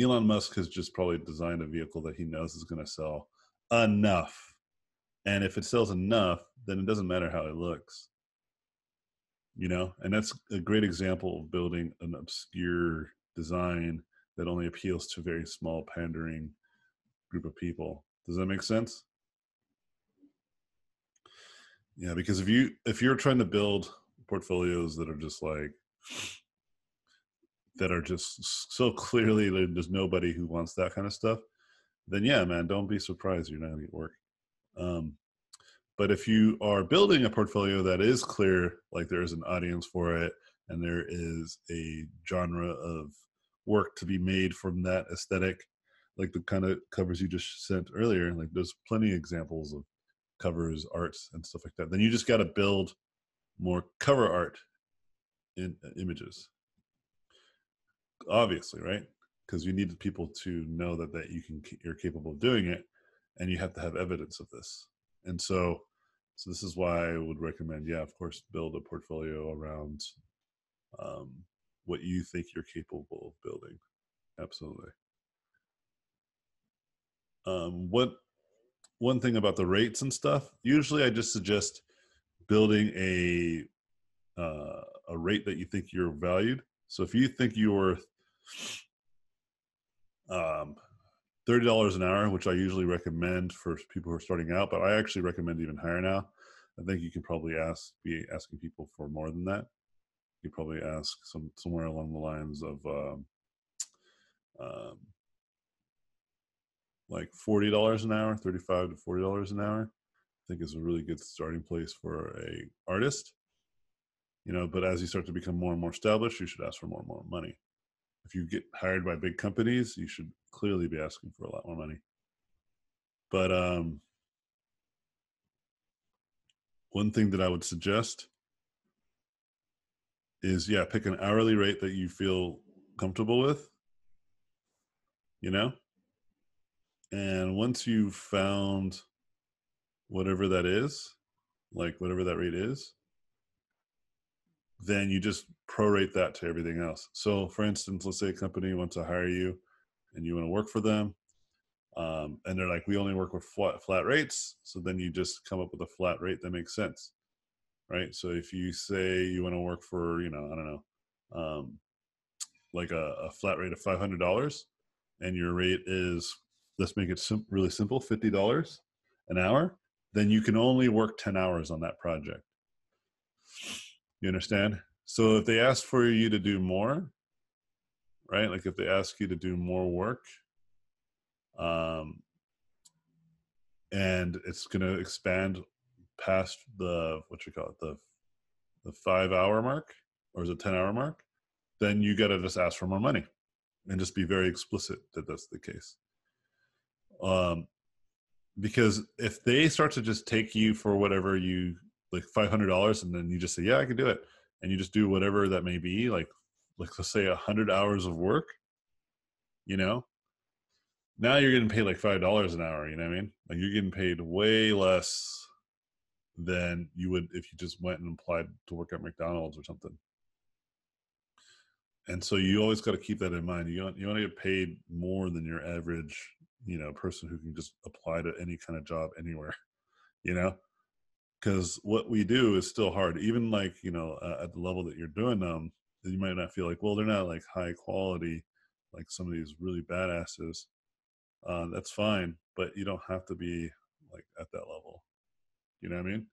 Elon Musk has just probably designed a vehicle that he knows is going to sell enough. And if it sells enough, then it doesn't matter how it looks, you know? And that's a great example of building an obscure design that only appeals to a very small, pandering group of people. Does that make sense? Yeah, because if you, if you're trying to build portfolios that are just like, that are just so clearly there's nobody who wants that kind of stuff, then yeah, man, don't be surprised you're not gonna get work. Um, but if you are building a portfolio that is clear, like there is an audience for it, and there is a genre of work to be made from that aesthetic, like the kind of covers you just sent earlier, like there's plenty of examples of covers, arts, and stuff like that, then you just gotta build more cover art in uh, images. Obviously, right? Because you need people to know that that you can you're capable of doing it, and you have to have evidence of this. And so, so this is why I would recommend, yeah, of course, build a portfolio around um, what you think you're capable of building. Absolutely. Um, what one thing about the rates and stuff? Usually, I just suggest building a uh, a rate that you think you're valued. So if you think you're worth um, thirty dollars an hour, which I usually recommend for people who are starting out, but I actually recommend even higher now. I think you can probably ask, be asking people for more than that. You probably ask some somewhere along the lines of um, um, like forty dollars an hour, thirty-five to forty dollars an hour, I think is a really good starting place for a artist. You know, but as you start to become more and more established, you should ask for more and more money. If you get hired by big companies, you should clearly be asking for a lot more money. But um, one thing that I would suggest is, yeah, pick an hourly rate that you feel comfortable with, you know? And once you've found whatever that is, like whatever that rate is, then you just prorate that to everything else. So for instance, let's say a company wants to hire you and you want to work for them. Um, and they're like, we only work with flat, flat rates. So then you just come up with a flat rate that makes sense, right? So if you say you want to work for, you know, I don't know, um, like a, a flat rate of five hundred dollars and your rate is, let's make it sim- really simple, fifty dollars an hour, then you can only work ten hours on that project. You understand? So if they ask for you to do more, right? Like if they ask you to do more work, um, and it's going to expand past the, what you call it, the, the five hour mark, or is it ten hour mark? Then you got to just ask for more money and just be very explicit that that's the case. Um, because if they start to just take you for whatever you, like five hundred dollars, and then you just say, yeah, I can do it. And you just do whatever that may be, like, like let's say a hundred hours of work, you know, now you're getting paid like five dollars an hour. You know what I mean? Like you're getting paid way less than you would if you just went and applied to work at McDonald's or something. And so you always got to keep that in mind. You don't, you want to get paid more than your average, you know, person who can just apply to any kind of job anywhere, you know? Because what we do is still hard. Even like, you know, uh, at the level that you're doing them, you might not feel like, well, they're not like high quality, like some of these really badasses. Uh, that's fine, but you don't have to be like at that level. You know what I mean?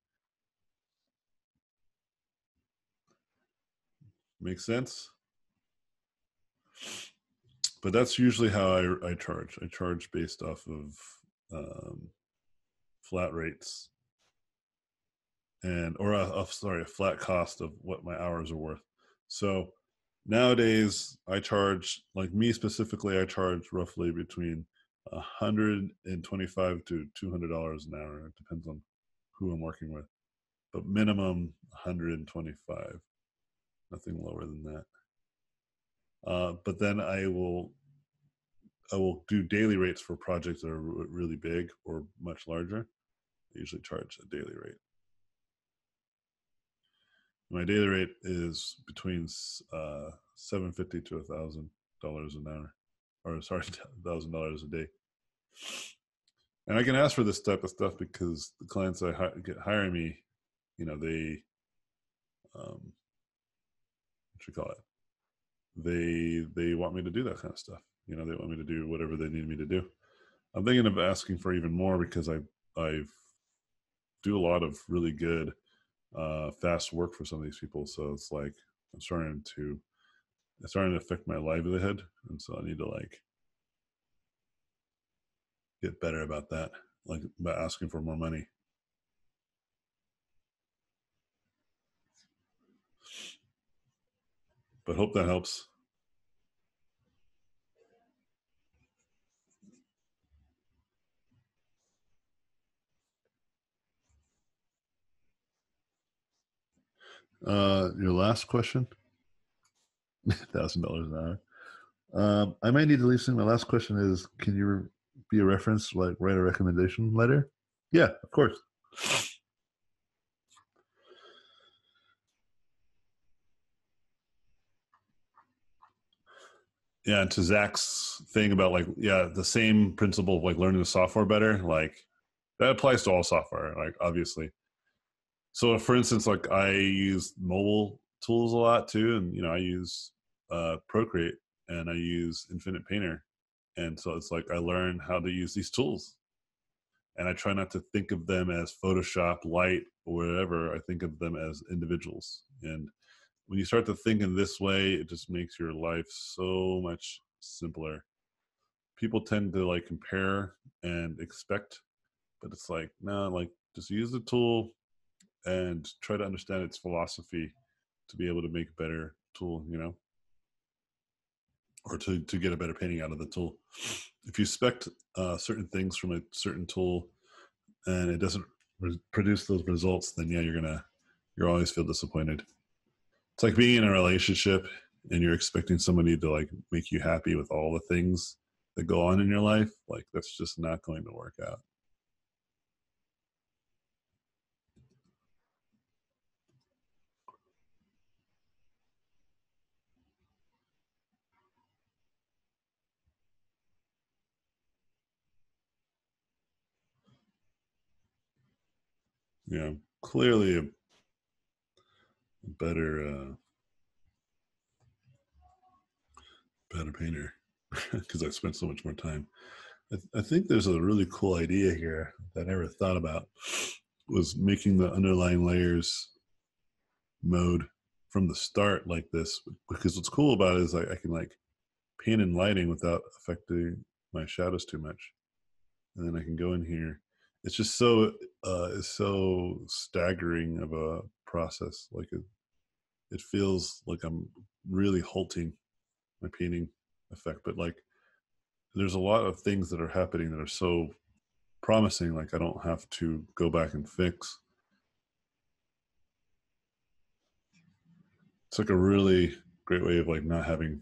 Makes sense? But that's usually how I, I charge. I charge based off of um, flat rates. And or a, a, sorry, a flat cost of what my hours are worth. So nowadays I charge, like me specifically, I charge roughly between one hundred twenty-five to two hundred dollars an hour. It depends on who I'm working with, but minimum one hundred twenty-five, nothing lower than that. Uh, but then I will, I will do daily rates for projects that are really big or much larger. I usually charge a daily rate. My daily rate is between uh, seven hundred fifty dollars to one thousand dollars an hour, or sorry, one thousand dollars a day. And I can ask for this type of stuff because the clients that hi- get hire me, you know, they, um, what you call it? They they want me to do that kind of stuff. You know, they want me to do whatever they need me to do. I'm thinking of asking for even more because I I do a lot of really good uh fast work for some of these people, so it's like I'm starting to it's starting to affect my livelihood, and so I need to like get better about that, like about asking for more money. But hope that helps. Uh, your last question, one thousand dollars an hour. Um, I might need to leave soon. My last question is, can you re- be a reference, like write a recommendation letter? Yeah, of course. Yeah, and to Zach's thing about like, yeah, the same principle of like learning the software better, like that applies to all software, like obviously. So for instance, like I use mobile tools a lot too. And, you know, I use uh, Procreate and I use Infinite Painter. And so it's like, I learn how to use these tools and I try not to think of them as Photoshop, Light, or whatever. I think of them as individuals. And when you start to think in this way, it just makes your life so much simpler people tend to like compare and expect, but it's like, nah, like just use the tool and try to understand its philosophy to be able to make a better tool, you know, or to, to get a better painting out of the tool. If you expect uh, certain things from a certain tool and it doesn't re- produce those results, then yeah, you're gonna, you'll always feel disappointed. It's like being in a relationship and you're expecting somebody to like make you happy with all the things that go on in your life. Like that's just not going to work out. Yeah, clearly a better, uh, better painter because I spent so much more time. I, th- I think there's a really cool idea here that I never thought about, was making the underlying layers mode from the start like this, because what's cool about it is I, I can like paint in lighting without affecting my shadows too much. And then I can go in here. It's just so uh, it's so staggering of a process. Like it, it feels like I'm really halting my painting effect. But like, there's a lot of things that are happening that are so promising. Like I don't have to go back and fix. It's like a really great way of like not having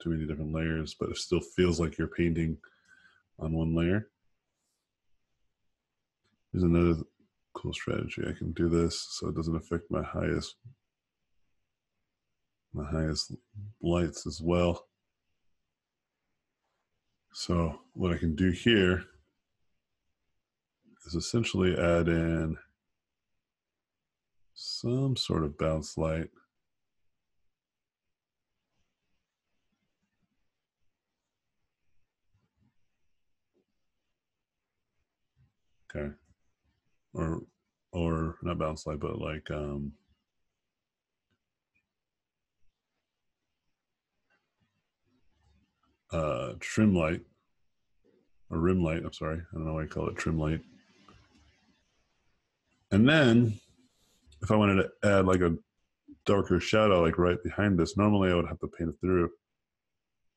too many different layers, but it still feels like you're painting on one layer. Here's another cool strategy. I can do this so it doesn't affect my highest my highest lights as well. So what I can do here is essentially add in some sort of bounce light. Okay. Or, or not bounce light, but like, um, uh, trim light or rim light. I'm sorry. I don't know why I call it trim light. And then if I wanted to add like a darker shadow, like right behind this, normally I would have to paint it through,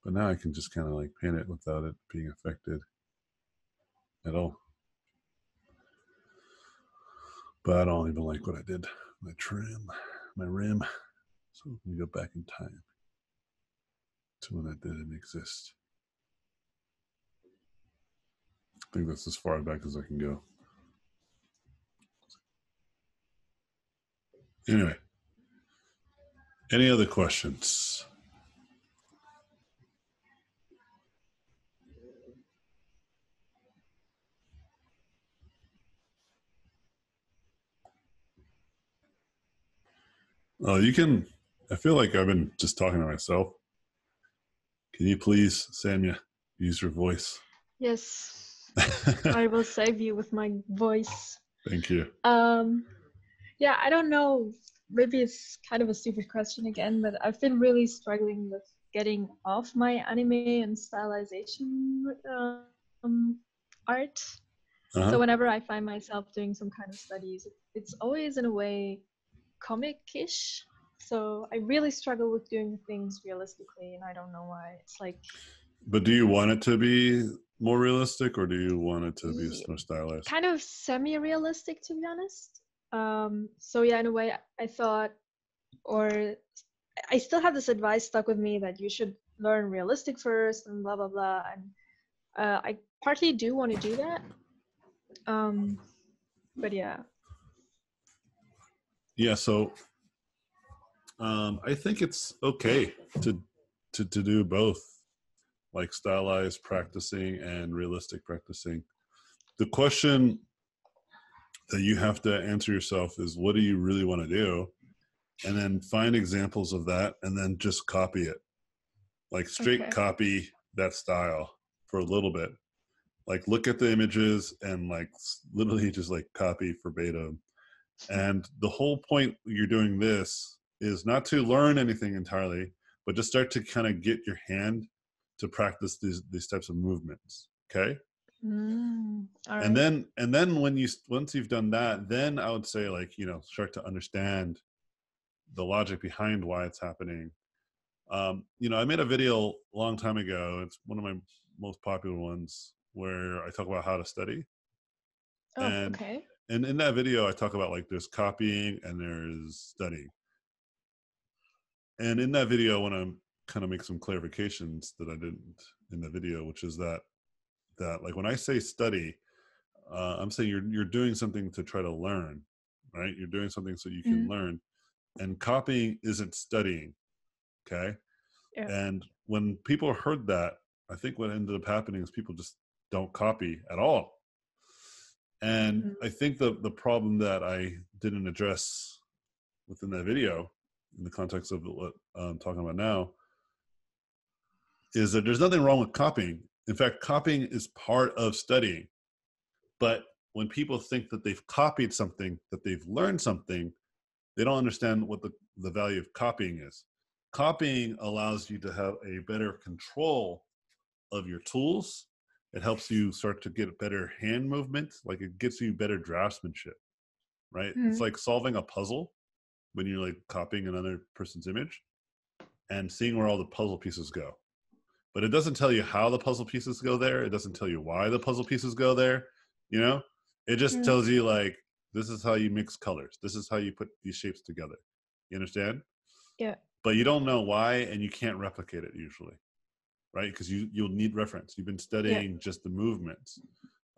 but now I can just kind of like paint it without it being affected at all. But I don't even like what I did. My trim, my rim. So we can go back in time to when that didn't exist. I think that's as far back as I can go. Anyway, any other questions? Uh, you can, I feel like I've been just talking to myself. Can you please, Samia, use your voice? Yes, I will save you with my voice. Thank you. Um, yeah, I don't know. Maybe it's kind of a stupid question again, but I've been really struggling with getting off my anime and stylization um, art. Uh-huh. So whenever I find myself doing some kind of studies, it's always in a way comic-ish, so I really struggle with doing things realistically, and I don't know why. It's like, but do you want it to be more realistic, or do you want it to be more stylized? Kind of semi-realistic, to be honest. Um, so yeah, in a way, I thought, or I still have this advice stuck with me that you should learn realistic first, and blah blah blah. And uh, I partly do want to do that, um, but yeah. Yeah, so um, I think it's okay to, to to do both, like stylized practicing and realistic practicing. The question that you have to answer yourself is, what do you really want to do? And then find examples of that, and then just copy it. Like straight okay. Copy that style for a little bit. Like look at the images and like literally just like copy verbatim. And the whole point you're doing this is not to learn anything entirely, but just start to kind of get your hand to practice these these types of movements. Okay. Mm, all right. And then and then when you once you've done that, then I would say, like, you know, start to understand the logic behind why it's happening. Um, you know, I made a video a long time ago. It's one of my most popular ones where I talk about how to study. Oh, and, okay. And in that video, I talk about, like, there's copying and there's studying. And in that video, I want to kind of make some clarifications that I didn't in the video, which is that, that like, when I say study, uh, I'm saying you're, you're doing something to try to learn, right? You're doing something so you can mm. learn. And copying isn't studying, okay? Yeah. And when people heard that, I think what ended up happening is people just don't copy at all. And mm-hmm. I think the, the problem that I didn't address within that video, in the context of what I'm talking about now, is that there's nothing wrong with copying. In fact, copying is part of studying. But when people think that they've copied something, that they've learned something, they don't understand what the, the value of copying is. Copying allows you to have a better control of your tools. It helps you start to get better hand movement. Like, it gets you better draftsmanship, right? Mm-hmm. It's like solving a puzzle when you're, like, copying another person's image and seeing where all the puzzle pieces go. But it doesn't tell you how the puzzle pieces go there. It doesn't tell you why the puzzle pieces go there. You know, it just mm-hmm. tells you, like, this is how you mix colors. This is how you put these shapes together. You understand? Yeah. But you don't know why, and you can't replicate it usually. Right? Because you, you'll need reference. You've been studying yeah. just the movements.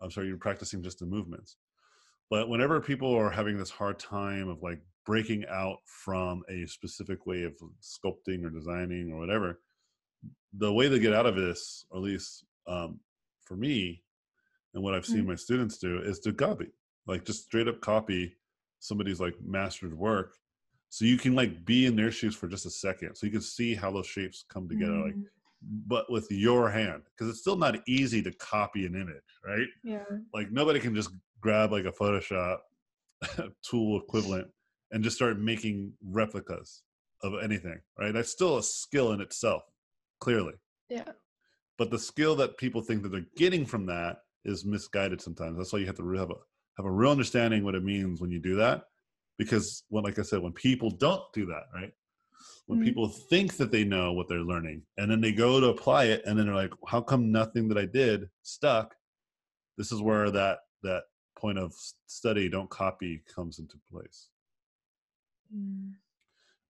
I'm sorry, you're practicing just the movements. But whenever people are having this hard time of, like, breaking out from a specific way of sculpting or designing or whatever, the way to get out of this, or at least um, for me and what I've seen mm. my students do, is to copy. Like, just straight up copy somebody's, like, mastered work. So you can, like, be in their shoes for just a second. So you can see how those shapes come together. Mm. Like, but with your hand, because it's still not easy to copy an image, right? Yeah. Like, nobody can just grab, like, a Photoshop tool equivalent and just start making replicas of anything, right? That's still a skill in itself, clearly. Yeah. But the skill that people think that they're getting from that is misguided sometimes. That's why you have to have a, have a real understanding what it means when you do that, because, when, like I said, when people don't do that, right? When people think that they know what they're learning, and then they go to apply it, and then they're like, how come nothing that I did stuck? This is where that that point of study, don't copy, comes into place. Mm.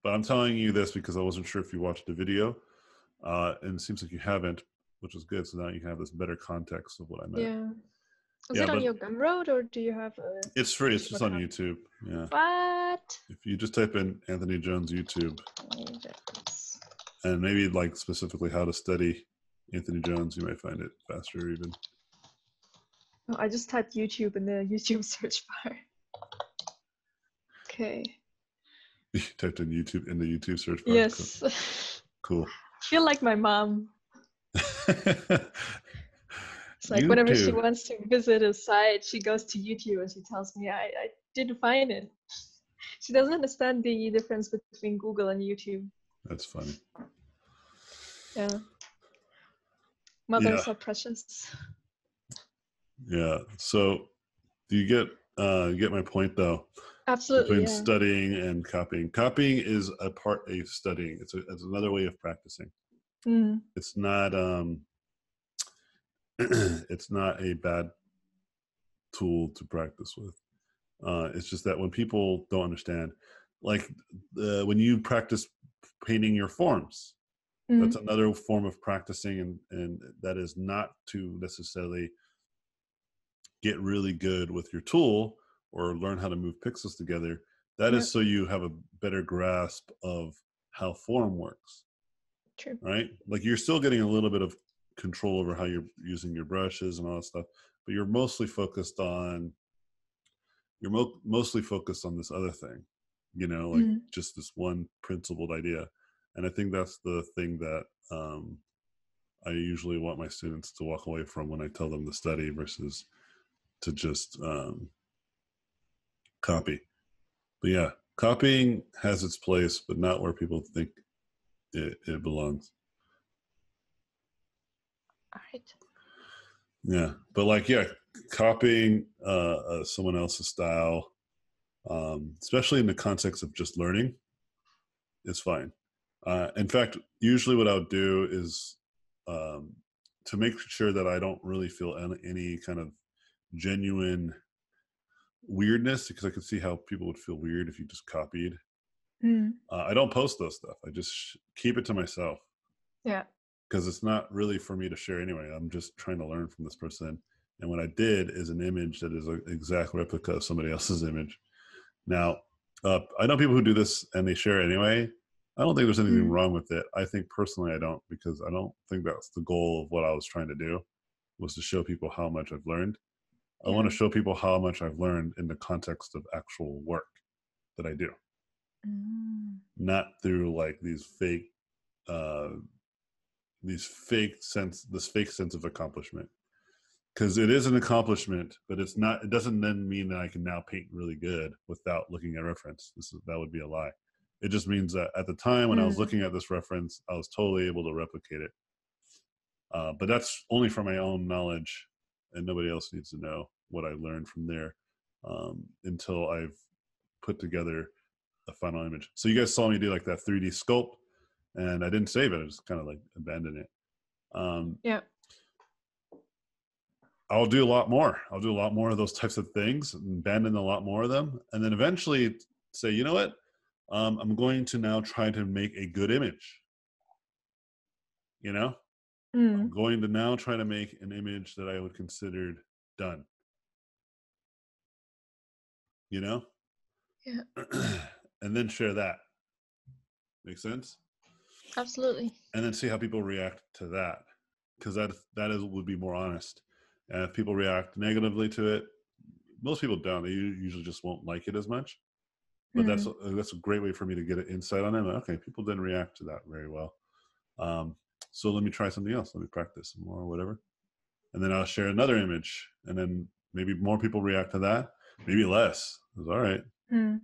But I'm telling you this because I wasn't sure if you watched the video, uh, and it seems like you haven't, which is good. So now you have this better context of what I meant. Yeah. Is yeah, it on your Gumroad, or do you have a... It's free. It's just on YouTube. Yeah. What? If you just type in Anthony Jones YouTube, and maybe, like, specifically how to study Anthony Jones, you might find it faster even. Oh, I just typed YouTube in the YouTube search bar. Okay. You typed in YouTube in the YouTube search bar? Yes. Cool. Cool. I feel like my mom. It's like YouTube. Whenever she wants to visit a site, she goes to YouTube and she tells me, I, I didn't find it. She doesn't understand the difference between Google and YouTube. That's funny. Yeah. Mothers yeah. are precious. Yeah. So do you get uh, you get my point, though? Absolutely. Between yeah. studying and copying. Copying is a part of studying. It's, a, it's another way of practicing. Mm. It's not... Um, it's not a bad tool to practice with. Uh, it's just that when people don't understand, like uh, when you practice painting your forms, mm-hmm. that's another form of practicing, and, and that is not to necessarily get really good with your tool or learn how to move pixels together. That yep. is so you have a better grasp of how form works. True. Right? Like, you're still getting a little bit of control over how you're using your brushes and all that stuff, but you're mostly focused on you're mo- mostly focused on this other thing, you know, like mm-hmm. just this one principled idea. And I think that's the thing that um, I usually want my students to walk away from when I tell them to study versus to just um, copy. But yeah, copying has its place, but not where people think it, it belongs. All right. Yeah, but like, yeah, copying uh, uh, someone else's style, um, especially in the context of just learning, is fine. Uh, in fact, usually what I'll do is um, to make sure that I don't really feel any, any kind of genuine weirdness, because I could see how people would feel weird if you just copied. Mm. Uh, I don't post those stuff. I just sh keep it to myself. Yeah. Because it's not really for me to share anyway. I'm just trying to learn from this person. And what I did is an image that is an exact replica of somebody else's image. Now, uh, I know people who do this and they share anyway. I don't think there's anything mm. wrong with it. I think personally I don't, because I don't think that's the goal of what I was trying to do, was to show people how much I've learned. I want to show people how much I've learned in the context of actual work that I do. Mm. Not through like these fake, uh, these fake sense, this fake sense of accomplishment. Because it is an accomplishment, but it's not, it doesn't then mean that I can now paint really good without looking at reference. This is, that would be a lie. It just means that at the time when mm. I was looking at this reference, I was totally able to replicate it. Uh, but that's only for my own knowledge, and nobody else needs to know what I learned from there um, until I've put together a final image. So you guys saw me do like that three D sculpt, and I didn't save it. I just kind of like abandoned it. Um, yeah. I'll do a lot more. I'll do a lot more of those types of things, abandon a lot more of them, and then eventually say, you know what? Um, I'm going to now try to make a good image. You know? Mm. I'm going to now try to make an image that I would consider done. You know? Yeah. And then share that. Make sense? Absolutely. And then see how people react to that. Because that, that is, would be more honest. And if people react negatively to it, most people don't. They usually just won't like it as much. But mm. that's, that's a great way for me to get an insight on it. Like, okay, people didn't react to that very well. Um, so let me try something else. Let me practice some more or whatever. And then I'll share another image. And then maybe more people react to that. Maybe less. It's all right. Mm.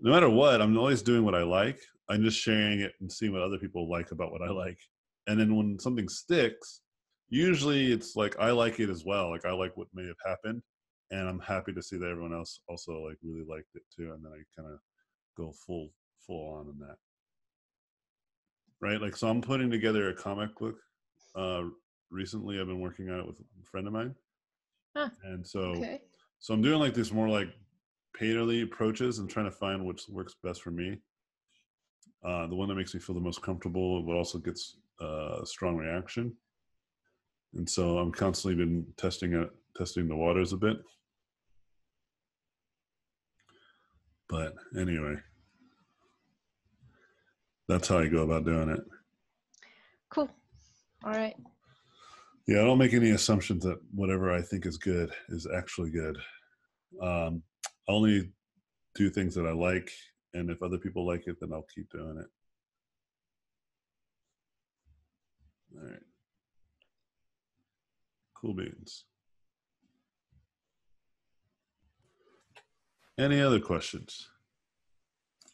No matter what, I'm always doing what I like. I'm just sharing it and seeing what other people like about what I like. And then when something sticks, usually it's like I like it as well. Like I like what may have happened. And I'm happy to see that everyone else also like really liked it too. And then I kind of go full full on in that. Right? Like, so I'm putting together a comic book. Uh, recently, I've been working on it with a friend of mine. Huh. And so, okay. so I'm doing like these more like painterly approaches and trying to find which works best for me. Uh, the one that makes me feel the most comfortable, but also gets uh, a strong reaction. And so I'm constantly been testing it, testing the waters a bit. But anyway, that's how I go about doing it. Cool. All right. Yeah, I don't make any assumptions that whatever I think is good is actually good. Um, I only do things that I like, and if other people like it, then I'll keep doing it. All right. Cool beans. Any other questions?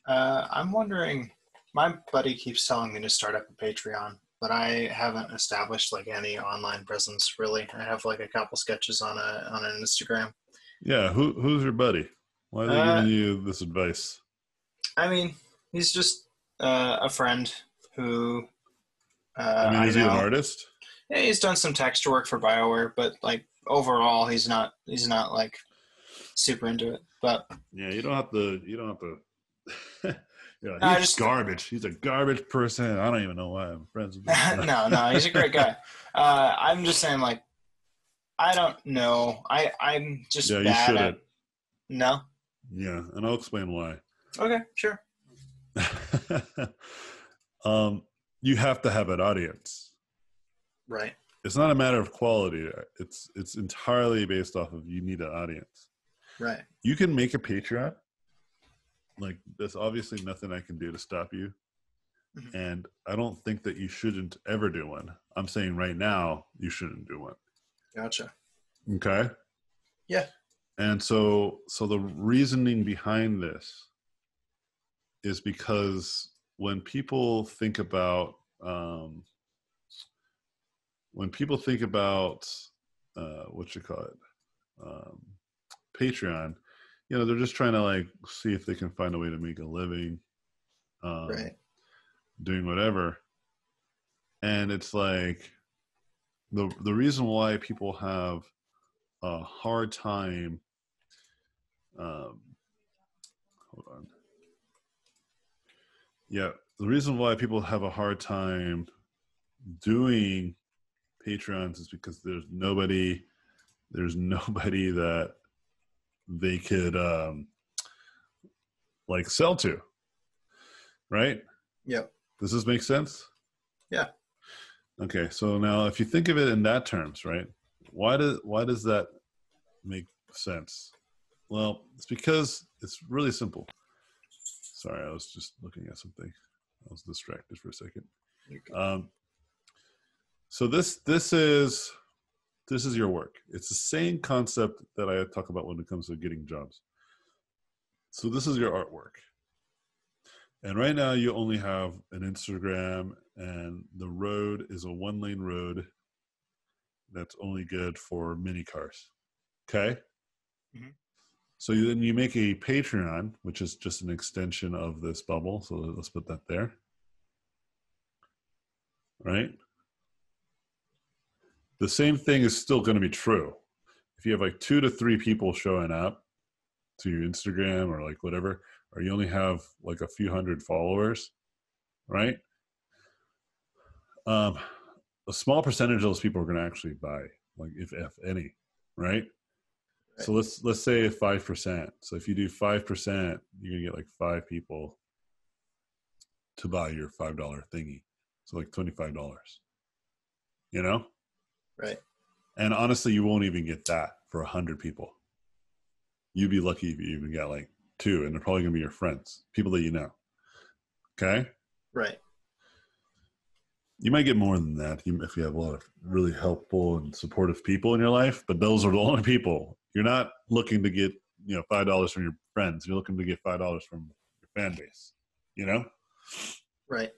Uh, I'm wondering, my buddy keeps telling me to start up a Patreon, but I haven't established like any online presence really. I have like a couple sketches on a on an Instagram. Yeah, who who's your buddy? Why are they uh, giving you this advice? I mean, he's just uh, a friend who. Uh, I mean, is I know. He an artist? Yeah, he's done some texture work for Bioware, but like overall, he's not he's not like super into it. But yeah, you don't have to. You don't have to. you know, he's no, just, garbage. He's a garbage person. I don't even know why I'm friends with him. no, no, he's a great guy. uh, I'm just saying, like, I don't know. I I'm just yeah, bad you at. No. Yeah, and I'll explain why. Okay, sure. um, you have to have an audience, right? It's not a matter of quality. It's it's entirely based off of you need an audience. Right. You can make a Patreon. Like, there's obviously nothing I can do to stop you. Mm-hmm. And I don't think that you shouldn't ever do one. I'm saying right now, you shouldn't do one. Gotcha. Okay? Yeah. And so, so the reasoning behind this is because when people think about um, when people think about uh, what you call it, um, Patreon, you know, they're just trying to like see if they can find a way to make a living, um, right. doing whatever. And it's like the the reason why people have a hard time. Um, hold on. Yeah, the reason why people have a hard time doing Patreons is because there's nobody, there's nobody that they could um, like sell to, right? Yeah. Does this make sense? Yeah. Okay, so now if you think of it in that terms, right? Why does why does that make sense? Well, it's because it's really simple. Sorry, I was just looking at something. I was distracted for a second. Um, so this this is this is your work. It's the same concept that I talk about when it comes to getting jobs. So this is your artwork. And right now you only have an Instagram, and the road is a one-lane road that's only good for mini cars. Okay? Mm-hmm. So you, then you make a Patreon, which is just an extension of this bubble. So let's put that there. Right? The same thing is still going to be true. If you have like two to three people showing up to your Instagram or like whatever, or you only have like a few hundred followers, right? Um, a small percentage of those people are going to actually buy, like if, if any, right? Right. So let's let's say five percent. So if you do five percent, you're going to get like five people to buy your five dollar thingy. So like twenty-five dollars, you know? Right. And honestly, you won't even get that for one hundred people. You'd be lucky if you even got like two, and they're probably going to be your friends, people that you know. Okay? Right. You might get more than that if you have a lot of really helpful and supportive people in your life, but those are the only people. You're not looking to get, you know, five dollars from your friends. You're looking to get five dollars from your fan base, you know? Right.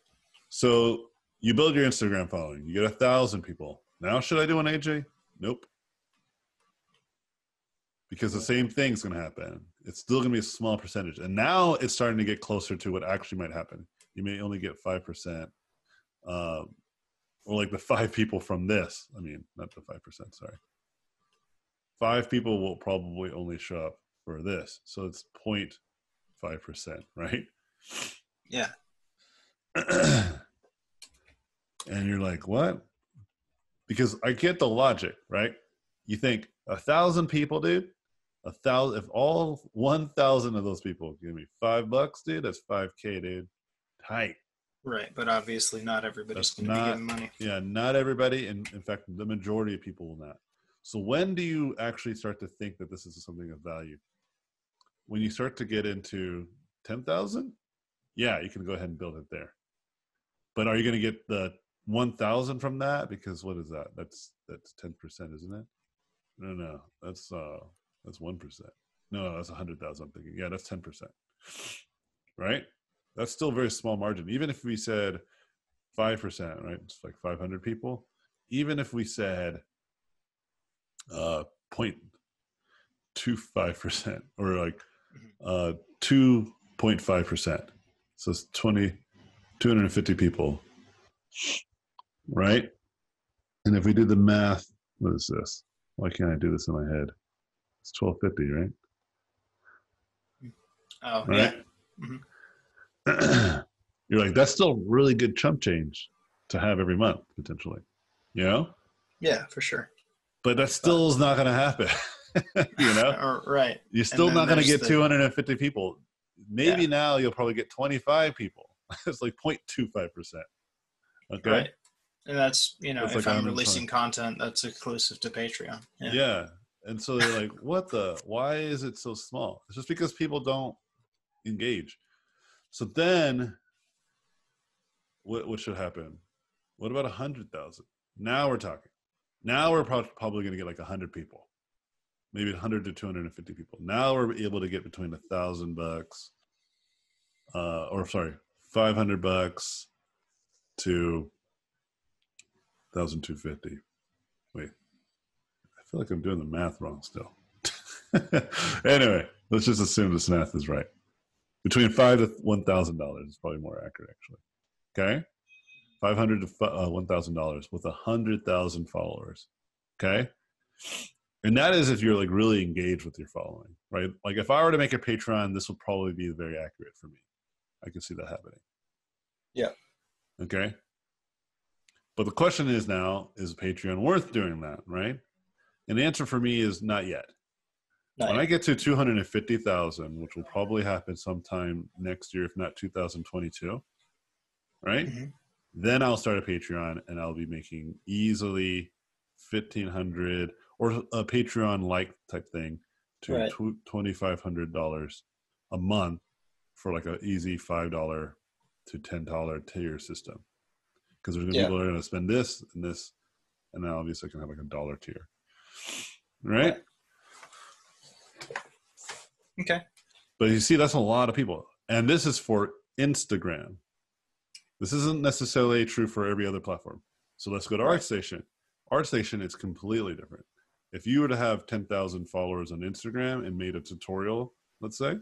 So you build your Instagram following. You get a thousand people. Now should I do an A J? Nope. Because the same thing's going to happen. It's still going to be a small percentage. And now it's starting to get closer to what actually might happen. You may only get five percent. Um, or like the five people from this. I mean, not the five percent. Sorry, five people will probably only show up for this. So it's point five percent, right? Yeah. And you're like, what? Because I get the logic, right? You think a thousand people, dude. A thousand. If all one thousand of those people give me five bucks, dude, that's five k, dude. Tight. Right, but obviously not everybody's going to be getting money. Yeah, not everybody, and in fact, the majority of people will not. So when do you actually start to think that this is something of value? When you start to get into ten thousand, yeah, you can go ahead and build it there. But are you going to get the one thousand from that? Because what is that? That's that's ten percent, isn't it? No, no, that's uh, that's one percent. No, that's one hundred thousand, I'm thinking. Yeah, that's ten percent, right? That's still a very small margin. Even if we said five percent, right? It's like five hundred people. Even if we said uh, zero point two five percent or like uh, two point five percent. So it's twenty, two hundred fifty people, right? And if we did the math, what is this? Why can't I do this in my head? It's twelve fifty, right? Oh, right? Yeah. Mm-hmm. You're like, that's still really good chump change to have every month, potentially, you know? Yeah, for sure. But that still but, is not going to happen, you know? Right. You're still not going to get the two hundred fifty people. Maybe yeah. Now you'll probably get twenty-five people. It's like zero point two five percent. Okay? Right. And that's, you know, it's if like I'm releasing content, that's exclusive to Patreon. Yeah. yeah. And so they're like, what the? Why is it so small? It's just because people don't engage. So then, what what should happen? What about one hundred thousand? Now we're talking. Now we're pro- probably going to get like one hundred people. Maybe one hundred to two hundred fifty people. Now we're able to get between one thousand bucks, uh, or sorry, five hundred bucks to one thousand two hundred fifty. Wait, I feel like I'm doing the math wrong still. Anyway, let's just assume this math is right. Between five to one thousand dollars is probably more accurate, actually. Okay? five hundred to uh, one thousand dollars with one hundred thousand followers. Okay? And that is if you're like really engaged with your following, right? Like if I were to make a Patreon, this would probably be very accurate for me. I can see that happening. Yeah. Okay? But the question is now, is Patreon worth doing that, right? And the answer for me is not yet. Not when yet. I get to two hundred fifty thousand, which will probably happen sometime next year, if not two thousand twenty-two, right? Mm-hmm. Then I'll start a Patreon and I'll be making easily fifteen hundred dollars or a Patreon-like type thing to right. twenty-five hundred dollars a month for like an easy five dollar to ten dollar tier system. Because there's going to be people that are going to spend this and this, and then obviously I can have like a dollar tier. Right? Okay. But you see, that's a lot of people. And this is for Instagram. This isn't necessarily true for every other platform. So let's go to right. ArtStation. ArtStation is completely different. If you were to have ten thousand followers on Instagram and made a tutorial, let's say,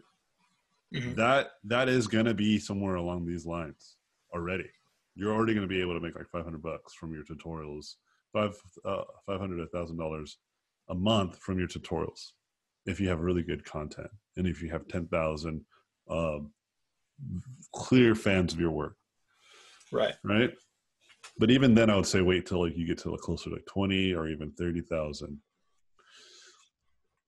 mm-hmm. that that is going to be somewhere along these lines already. You're already going to be able to make like five hundred bucks from your tutorials, five, uh, five hundred dollars to one thousand dollars a month from your tutorials if you have really good content and if you have ten thousand uh, clear fans of your work. Right. Right? But even then, I would say wait till like you get to like closer to like twenty or even thirty thousand.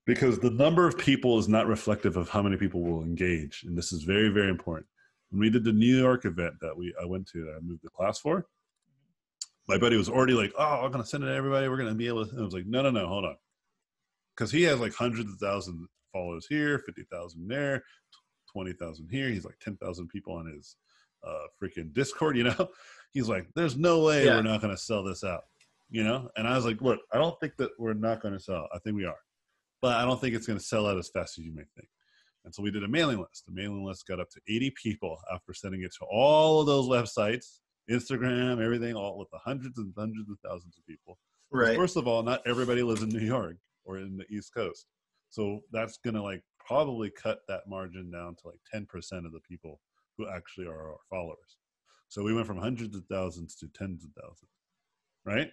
Because the number of people is not reflective of how many people will engage. And this is very, very important. When we did the New York event that we I went to that I moved the class for, my buddy was already like, oh, I'm going to send it to everybody. We're going to be able to. And I was like, no, no, no, hold on. Because he has like hundreds of thousands of followers here, fifty thousand there, twenty thousand here. He's like ten thousand people on his uh, freaking Discord, you know? He's like, there's no way yeah. we're not going to sell this out, you know? And I was like, look, I don't think that we're not going to sell. I think we are. But I don't think it's going to sell out as fast as you may think. And so we did a mailing list. The mailing list got up to eighty people after sending it to all of those websites, Instagram, everything, all with the hundreds and hundreds of thousands of people. Right. First of all, not everybody lives in New York or in the East Coast. So that's going to like probably cut that margin down to like ten percent of the people who actually are our followers. So we went from hundreds of thousands to tens of thousands, right?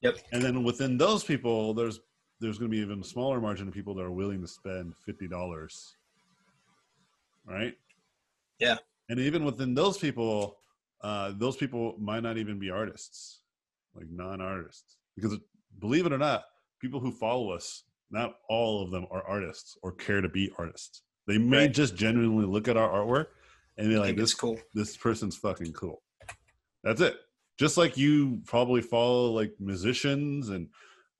Yep. And then within those people, there's there's going to be even a smaller margin of people that are willing to spend fifty dollars. Right? Yeah. And even within those people, uh, those people might not even be artists, like non-artists. Because believe it or not, people who follow us, not all of them are artists or care to be artists. They may right. just genuinely look at our artwork and be like, this, cool. this person's fucking cool. That's it. Just like you probably follow like musicians and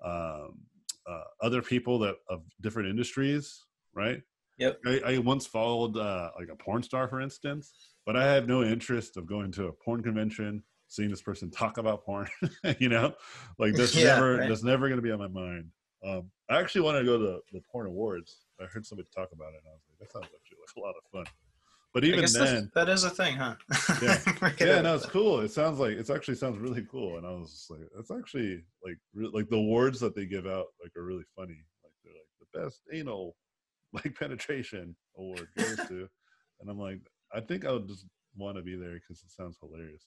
um, uh, other people that of different industries, right? Yep. I, I once followed uh, like a porn star, for instance, but I had no interest of going to a porn convention, seeing this person talk about porn. You know, like that's yeah, never right. that's never going to be on my mind. Um, I actually wanted to go to the, the porn awards. I heard somebody talk about it, and I was like, that sounds actually like a lot of fun. But even then, that is a thing, huh? yeah, yeah, no, it's cool. It sounds like it actually sounds really cool, and I was just like, that's actually like re- like the awards that they give out like are really funny. Like they're like the best anal. Like penetration award goes to, and I'm like, I think I would just want to be there because it sounds hilarious.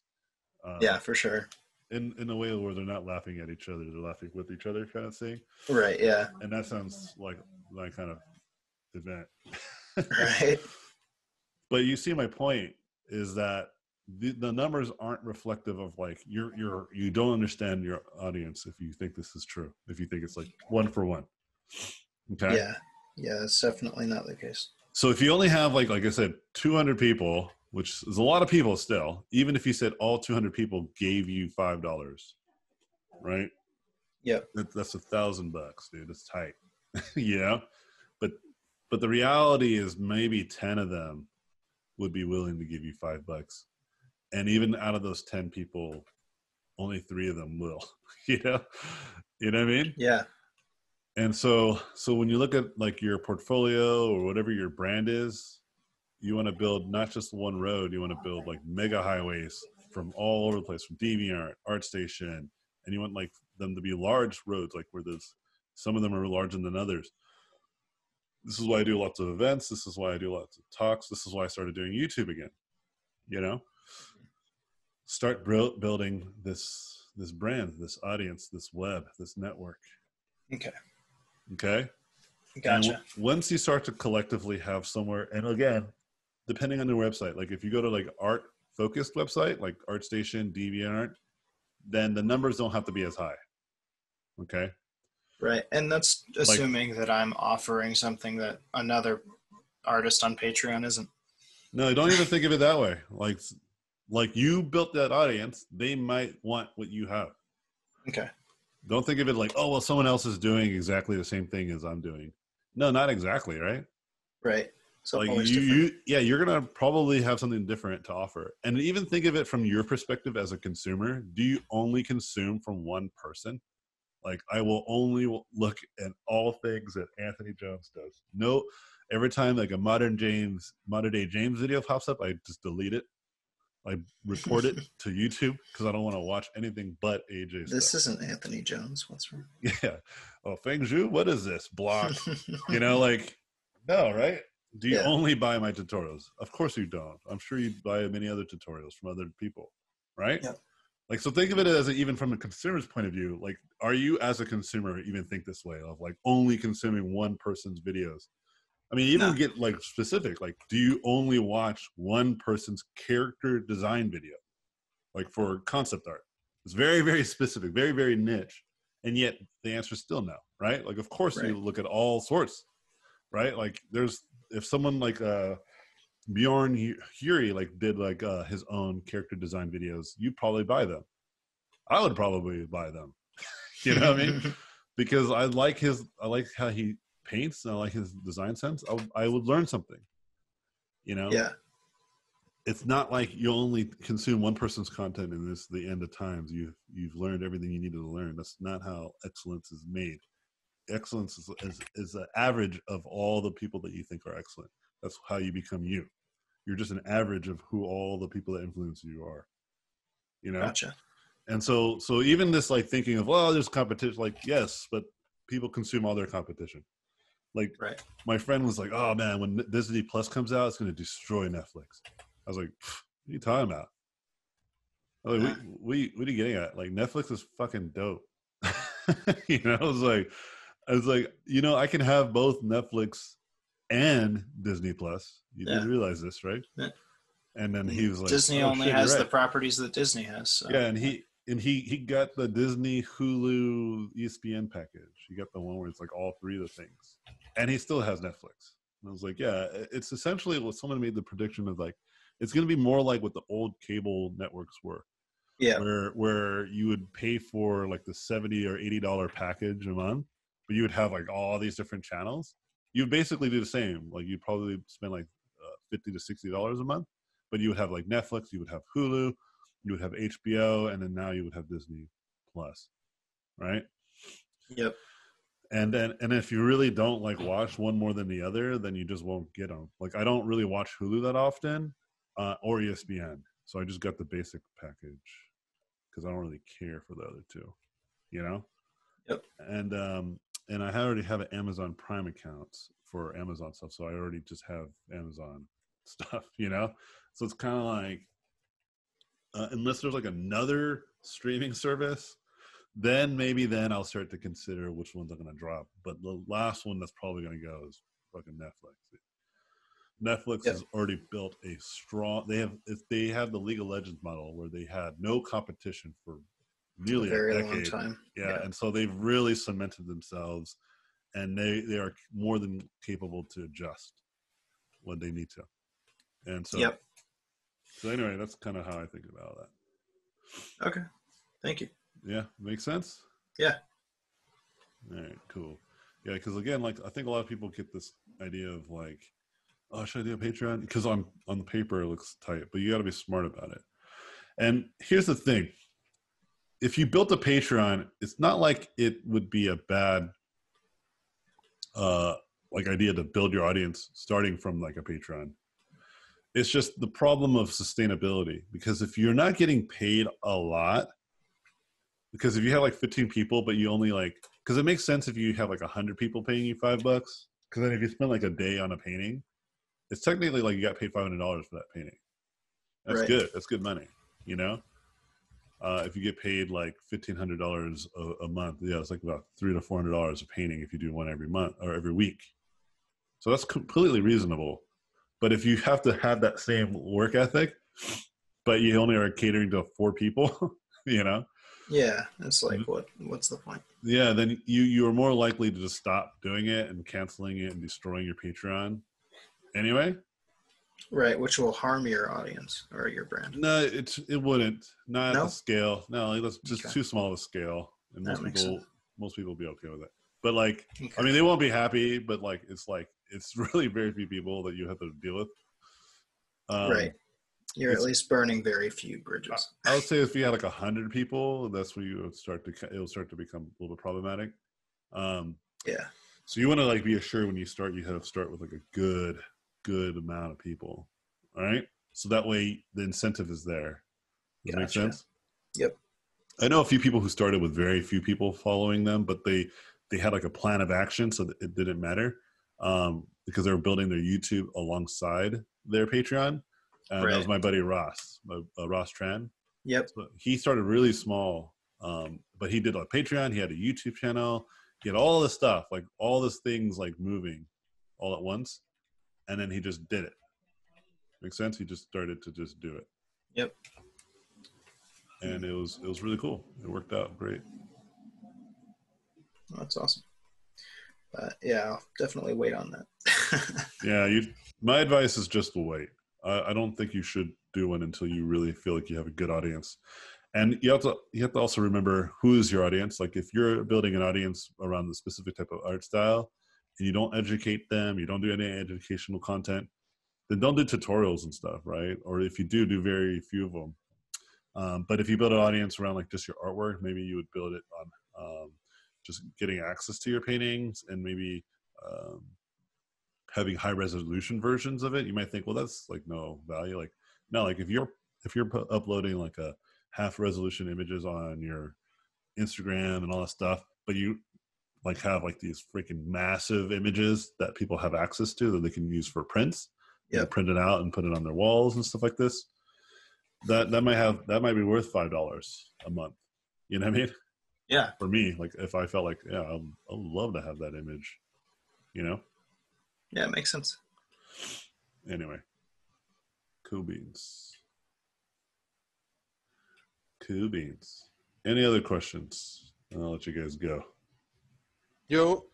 Um, yeah, for sure. In in a way where they're not laughing at each other, they're laughing with each other, kind of thing. Right. Yeah. And that sounds like that kind of event. Right. But you see, my point is that the, the numbers aren't reflective of like you're you're you don't understand your audience if you think this is true. If you think it's like one for one. Okay. Yeah. Yeah, that's definitely not the case. So if you only have, like like I said, two hundred people, which is a lot of people still, even if you said all two hundred people gave you five dollars, right? Yeah. That, that's a thousand bucks, dude. It's tight. Yeah. But but the reality is maybe ten of them would be willing to give you five bucks. And even out of those ten people, only three of them will. You know? You know what I mean? Yeah. And so, so when you look at like your portfolio or whatever your brand is, you want to build not just one road. You want to build like mega highways from all over the place, from DeviantArt, ArtStation, and you want like them to be large roads, like where there's, some of them are larger than others. This is why I do lots of events. This is why I do lots of talks. This is why I started doing YouTube again, you know? Start building this, this brand, this audience, this web, this network. Okay. Okay. Gotcha. And once you start to collectively have somewhere, and again, depending on your website, like if you go to like art focused website, like ArtStation, DeviantArt, then the numbers don't have to be as high. Okay. Right. And that's assuming like, that I'm offering something that another artist on Patreon isn't. No, don't even think of it that way. Like, like you built that audience, they might want what you have. Okay. Don't think of it like, oh, well, someone else is doing exactly the same thing as I'm doing. No, not exactly. Right. Right. So like you, you, yeah, you're going to probably have something different to offer. And even think of it from your perspective as a consumer. Do you only consume from one person? Like I will only look at all things that Anthony Jones does. No, every time like a modern James, modern day James video pops up, I just delete it. I report it to YouTube because I don't want to watch anything but A J. This stuff. Isn't Anthony Jones. What's wrong? Yeah. Oh, Feng Zhu, what is this? Block. You know, like, no, right? Do you yeah. only buy my tutorials? Of course you don't. I'm sure you buy many other tutorials from other people, right? Yeah. Like, so think of it as a, even from a consumer's point of view, like, are you as a consumer even think this way of like only consuming one person's videos? I mean, even no. get like specific, like, do you only watch one person's character design video? Like for concept art, it's very, very specific, very, very niche. And yet the answer is still no, right? Like, of course right. you look at all sorts, right? Like there's, if someone like uh, Bjorn Huri like did like uh, his own character design videos, you'd probably buy them. I would probably buy them. You know what I mean? Because I like his, I like how he paints. And I like his design sense. I, I would learn something. You know? Yeah. It's not like you only consume one person's content and this is the end of times. You've you've learned everything you needed to learn. That's not how excellence is made. Excellence is, is, is an average of all the people that you think are excellent. That's how you become you. You're just an average of who all the people that influence you are, you know? Gotcha. And so, so even this like thinking of, well, there's competition, like, yes, but people consume all their competition. Like right. my friend was like, oh man, when Disney Plus comes out, it's going to destroy Netflix. I was like, what are you talking about? I was like, yeah. what, what, what are you getting at? Like Netflix is fucking dope. You know, I was like, I was like, you know, I can have both Netflix and Disney Plus. You yeah. didn't realize this, right? Yeah. And then he was like, Disney oh, only shit, has right. the properties that Disney has. So. Yeah, and he and he he got the Disney, Hulu, E S P N package. He got the one where it's like all three of the things, and he still has Netflix. And I was like, yeah, it's essentially what someone made the prediction of like, it's going to be more like what the old cable networks were. Yeah, where where you would pay for like the seventy or eighty dollar package a month. But you would have like all these different channels. You'd basically do the same. Like you'd probably spend like uh, fifty to sixty dollars a month. But you would have like Netflix, you would have Hulu, you would have H B O, and then now you would have Disney Plus, right? Yep. And then and if you really don't like watch one more than the other, then you just won't get them. Like I don't really watch Hulu that often, uh, or E S P N. So I just got the basic package because I don't really care for the other two, you know? Yep. And um. And I already have an Amazon Prime account for Amazon stuff, so I already just have Amazon stuff, you know? So it's kind of like, uh, unless there's like another streaming service, then maybe then I'll start to consider which ones I'm going to drop. But the last one that's probably going to go is fucking Netflix. Netflix yeah. has already built a strong, they have if they have the League of Legends model where they had no competition for really a very decade. long time. Yeah, yeah, and so they've really cemented themselves, and they they are more than capable to adjust when they need to. And so, yep. so anyway, that's kind of how I think about that. Okay, thank you. Yeah, makes sense. Yeah. All right, cool. Yeah, because again, like I think a lot of people get this idea of like, oh, should I do a Patreon? Because on on the paper it looks tight, but you got to be smart about it. And here's the thing. If you built a Patreon, it's not like it would be a bad uh, like idea to build your audience starting from like a Patreon. It's just the problem of sustainability, because if you're not getting paid a lot, Because if you have like fifteen people, but you only like, because it makes sense if you have like one hundred people paying you five bucks. Because then if you spend like a day on a painting, it's technically like you got paid five hundred dollars for that painting. That's right. Good. That's good money, you know? Uh, if you get paid like fifteen hundred dollars a, a month, yeah, it's like about three hundred to four hundred dollars a painting if you do one every month or every week. So that's completely reasonable. But if you have to have that same work ethic, but you only are catering to four people, you know? Yeah, it's like, what? What's the point? Yeah, then you, you are more likely to just stop doing it and canceling it and destroying your Patreon anyway. Right, which will harm your audience or your brand. No, it's, it wouldn't. Not no? at the scale. No, that's just okay. Too small of a scale. And most people sense. most people will be okay with it. But like, okay. I mean, they won't be happy, but like, it's like, it's really very few people that you have to deal with. Um, right. You're at least burning very few bridges. I, I would say if you had like a hundred people, that's where you would start to, it will start to become a little bit problematic. Um, yeah. So you want to like be assured when you start, you have to start with like a good, good amount of people. All right. So that way the incentive is there. Does that gotcha. Make sense? Yep. I know a few people who started with very few people following them, but they, they had like a plan of action. So that it didn't matter um, because they were building their YouTube alongside their Patreon. Uh, right. That was my buddy Ross, my, uh, Ross Tran. Yep. So he started really small, um, but he did a Patreon. He had a YouTube channel. He had all this stuff, like all these things like moving all at once. And then he just did it. Makes sense? He just started to just do it. Yep. And it was, it was really cool. It worked out great. Oh, that's awesome. But yeah, I'll definitely wait on that. Yeah. You, my advice is just to wait. I don't think you should do one until you really feel like you have a good audience. And you have to, you have to also remember who is your audience. Like if you're building an audience around the specific type of art style and you don't educate them, you don't do any educational content, then don't do tutorials and stuff, right? Or if you do, do very few of them. Um, but if you build an audience around like just your artwork, maybe you would build it on um, just getting access to your paintings and maybe um, having high resolution versions of it. You might think, well, that's like no value. Like no, like if you're, if you're pu- uploading like a half resolution images on your Instagram and all that stuff, but you like have like these freaking massive images that people have access to that they can use for prints, yeah, print it out and put it on their walls and stuff like this, that, that might have, that might be worth five dollars a month. You know what I mean? Yeah. For me, like if I felt like, yeah, I'd love to have that image, you know? Yeah, it makes sense. Anyway. Cool beans. Cool beans. Any other questions? I'll let you guys go. Yo.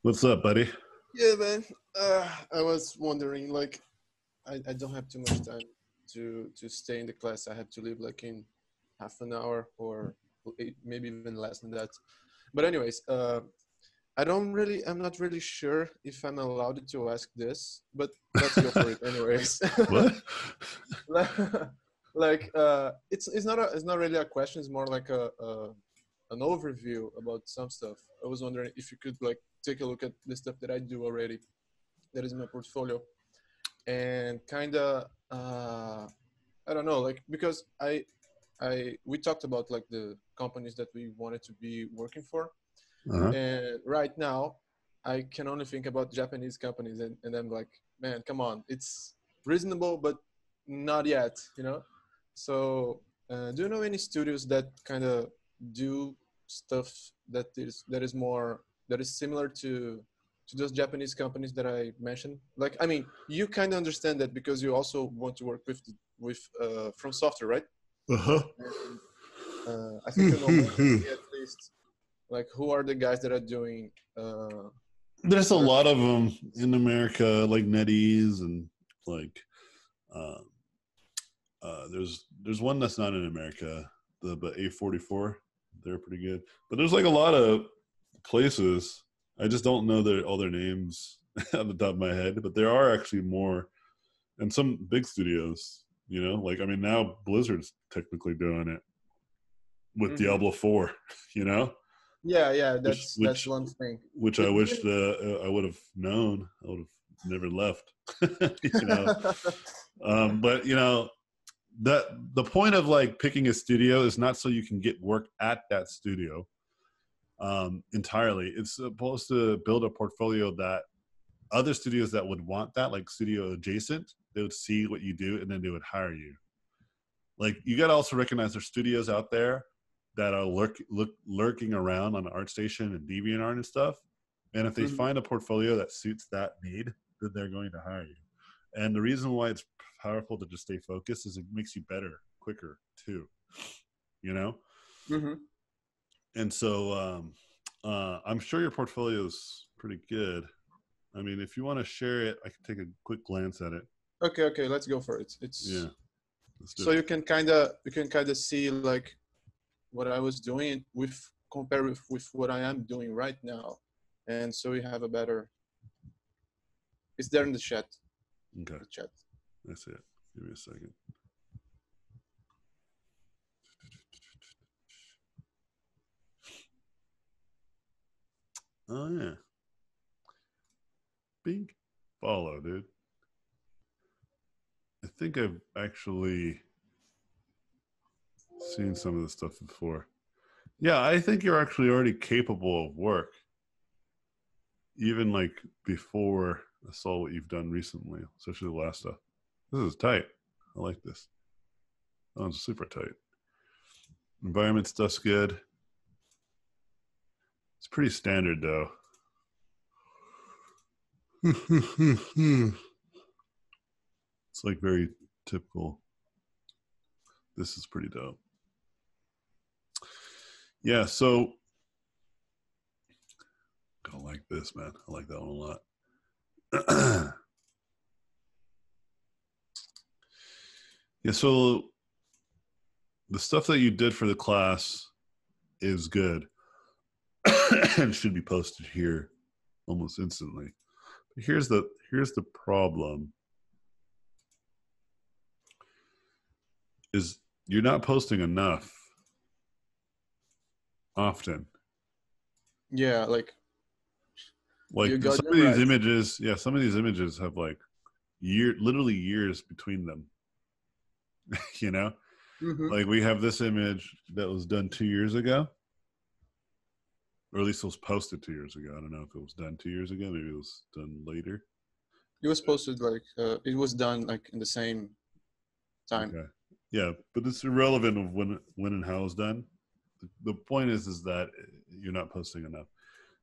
What's up, buddy? Yeah, man. Uh, I was wondering, like, I, I don't have too much time to, to stay in the class. I have to leave, like, in half an hour or eight, maybe even less than that. But anyways, uh, I don't really, I'm not really sure if I'm allowed to ask this, but let's go for it anyways. What? Like, uh, it's, it's not a, it's not really a question. It's more like a, a, an overview about some stuff. I was wondering if you could like take a look at the stuff that I do already, that is in my portfolio, and kind of, uh, I don't know, like, because I, I, we talked about like the companies that we wanted to be working for. Uh-huh. And right now, I can only think about Japanese companies, and, and I'm like, man, come on, it's reasonable, but not yet, you know? So uh, do you know any studios that kind of do stuff that is, that is more, that is similar to, to those Japanese companies that I mentioned? Like, I mean, you kind of understand that because you also want to work with, with uh, From Software, right? Uh-huh. And, uh, I think I know at least... Like, who are the guys that are doing? Uh, There's a lot of them in America, like NetEase and like. Uh, uh, there's there's one that's not in America, the but A forty-four, they're pretty good. But there's like a lot of places. I just don't know their all their names on the top of my head, but there are actually more, and some big studios. You know, like I mean, now Blizzard's technically doing it with mm-hmm. Diablo four. You know. Yeah, yeah, that's which, that's one thing. Which I wish the uh, I would have known. I would have never left. You know, um, but you know, that the point of like picking a studio is not so you can get work at that studio um, entirely. It's supposed to build a portfolio that other studios that would want that, like studio adjacent, they would see what you do and then they would hire you. Like, you got to also recognize there's studios out there that are lurk, lurk, lurking around on ArtStation and DeviantArt and stuff. And if they mm-hmm. find a portfolio that suits that need, then they're going to hire you. And the reason why it's powerful to just stay focused is it makes you better, quicker too, you know? Mm-hmm. And so um, uh, I'm sure your portfolio is pretty good. I mean, if you want to share it, I can take a quick glance at it. Okay. Okay. Let's go for it. It's yeah. So it. you can kind of, you can kind of see like what I was doing with compare with, with what I am doing right now. And so we have a better, it's there in the chat. Okay. The chat. That's it. Give me a second. Oh yeah. Bing. Follow, dude. I think I've actually seen some of the stuff before. Yeah, I think you're actually already capable of work. Even like before I saw what you've done recently, especially the last stuff. This is tight. I like this. That one's super tight. Environment stuff's good. It's pretty standard though. It's like very typical. This is pretty dope. Yeah, so I like this, man. I like that one a lot. Yeah, so the stuff that you did for the class is good and should be posted here almost instantly. Here's the here's the problem is you're not posting enough often. Yeah, like like some of these images, yeah, some of these images have like year literally years between them. You know? Mm-hmm. Like we have this image that was done two years ago. Or at least it was posted two years ago. I don't know if it was done two years ago. Maybe it was done later. It was posted like, uh, it was done like in the same time. Okay. Yeah, but it's irrelevant of when when and how it's done. The, the point is, is that you're not posting enough.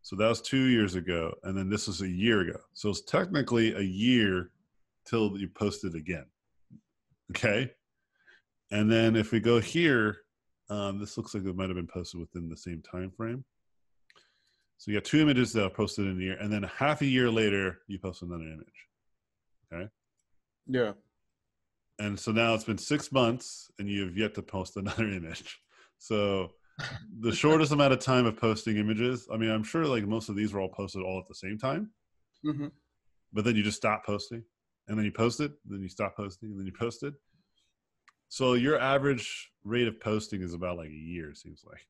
So that was two years ago. And then this was a year ago. So it's technically a year till you post it again. Okay. And then if we go here, um, this looks like it might've been posted within the same time frame. So you got two images that are posted in a year, and then half a year later, you post another image, okay? Yeah. And so now it's been six months, and you've yet to post another image. So the shortest amount of time of posting images, I mean, I'm sure like most of these were all posted all at the same time, mm-hmm. but then you just stop posting, and then you post it, then you stop posting, and then you post it. So your average rate of posting is about like a year, it seems like,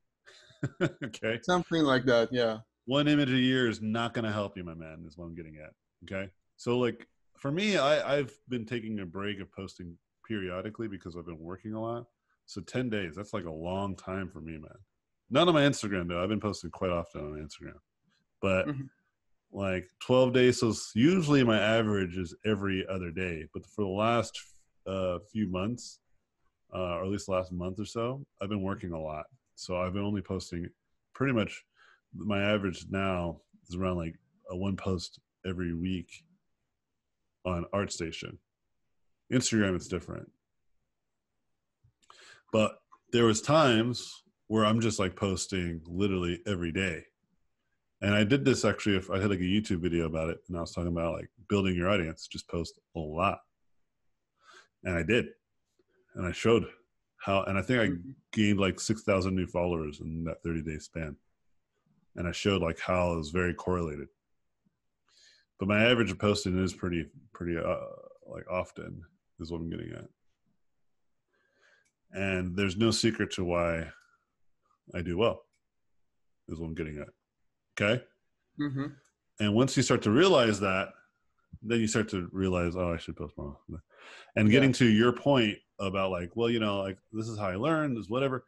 okay? Something like that, yeah. One image a year is not going to help you, my man, is what I'm getting at, okay? So, like, for me, I, I've been taking a break of posting periodically because I've been working a lot. So ten days, that's like a long time for me, man. Not on my Instagram, though. I've been posting quite often on Instagram. But, mm-hmm. like, twelve days, so usually my average is every other day. But for the last uh, few months, uh, or at least last month or so, I've been working a lot. So I've been only posting pretty much... My average now is around like a one post every week on ArtStation. Instagram, it's different. But there was times where I'm just like posting literally every day. And I did this actually, if I had like a YouTube video about it, and I was talking about like building your audience, just post a lot. And I did. And I showed how, and I think I gained like six thousand new followers in that thirty day span. And I showed like how it was very correlated. But my average of posting is pretty, pretty uh, like often is what I'm getting at. And there's no secret to why I do well is what I'm getting at. Okay? Mm-hmm. And once you start to realize that, then you start to realize, oh, I should post more. And getting yeah. to your point about like, well, you know, like this is how I learned, this whatever.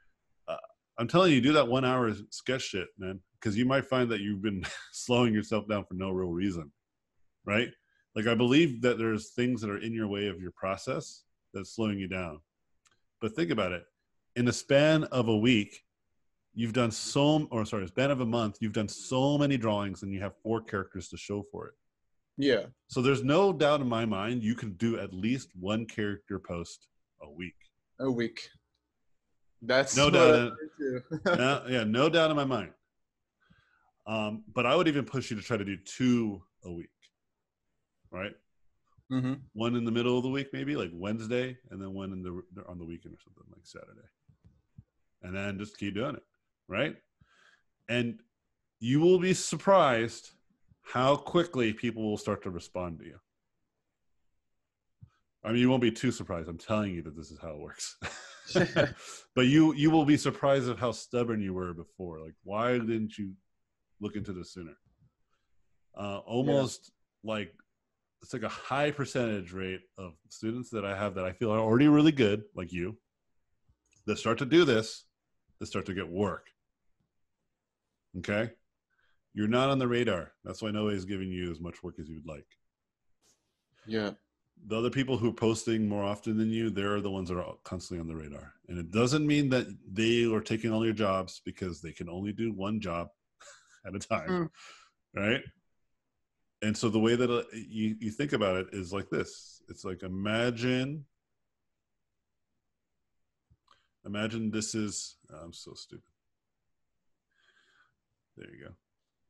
Uh, I'm telling you, do that one hour sketch shit, man, because you might find that you've been slowing yourself down for no real reason, right? Like I believe that there's things that are in your way of your process that's slowing you down. But think about it. In the span of a week, you've done so, or sorry, span of a month, you've done so many drawings and you have four characters to show for it. Yeah. So there's no doubt in my mind, you can do at least one character post a week. A week. That's no doubt. no, yeah. No doubt in my mind. Um, but I would even push you to try to do two a week. Right. Mm-hmm. One in the middle of the week, maybe like Wednesday, and then one in the, on the weekend or something like Saturday. And then just keep doing it. Right? And you will be surprised how quickly people will start to respond to you. I mean, you won't be too surprised. I'm telling you that this is how it works. But you you will be surprised at how stubborn you were before. Like, why didn't you look into this sooner? Uh, almost yeah. like, it's like a high percentage rate of students that I have that I feel are already really good, like you, that start to do this, that start to get work. Okay? You're not on the radar. That's why nobody's giving you as much work as you'd like. Yeah. The other people who are posting more often than you, they're the ones that are constantly on the radar. And it doesn't mean that they are taking all your jobs, because they can only do one job at a time. Mm. Right? And so the way that uh, you, you think about it is like this. It's like, imagine, imagine this is, oh, I'm so stupid. There you go.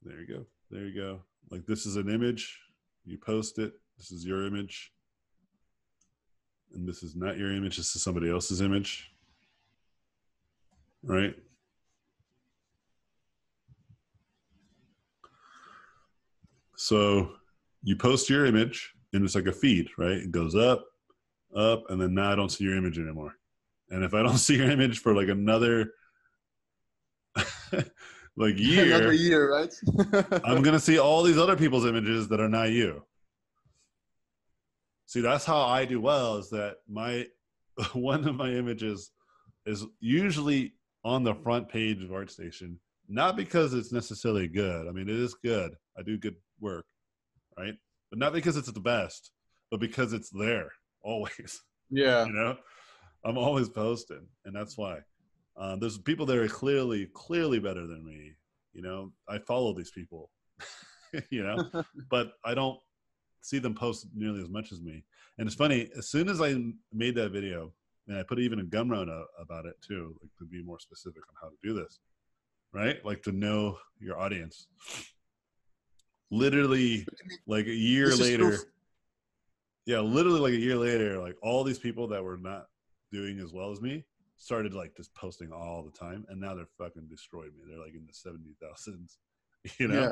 There you go. There you go. Like, this is an image. You post it. This is your image. And this is not your image. This is somebody else's image. Right? So you post your image, and it's like a feed, right? It goes up, up, and then now I don't see your image anymore. And if I don't see your image for like another like year, another year, right? I'm going to see all these other people's images that are not you. See, that's how I do well, is that my one of my images is usually on the front page of ArtStation, not because it's necessarily good. I mean, it is good. I do good work, right? But not because it's the best, but because it's there always. Yeah. You know, I'm always posting, and that's why. Uh, there's people that are clearly, clearly better than me. You know, I follow these people, you know, but I don't see them post nearly as much as me. And it's funny, as soon as I made that video, and I put even a Gumroad about it too, like to be more specific on how to do this, right? Like to know your audience. Literally like a year later, yeah, literally like a year later, like all these people that were not doing as well as me started like just posting all the time, and now they're fucking destroyed me. They're like in the seventy thousands, you know? Yeah.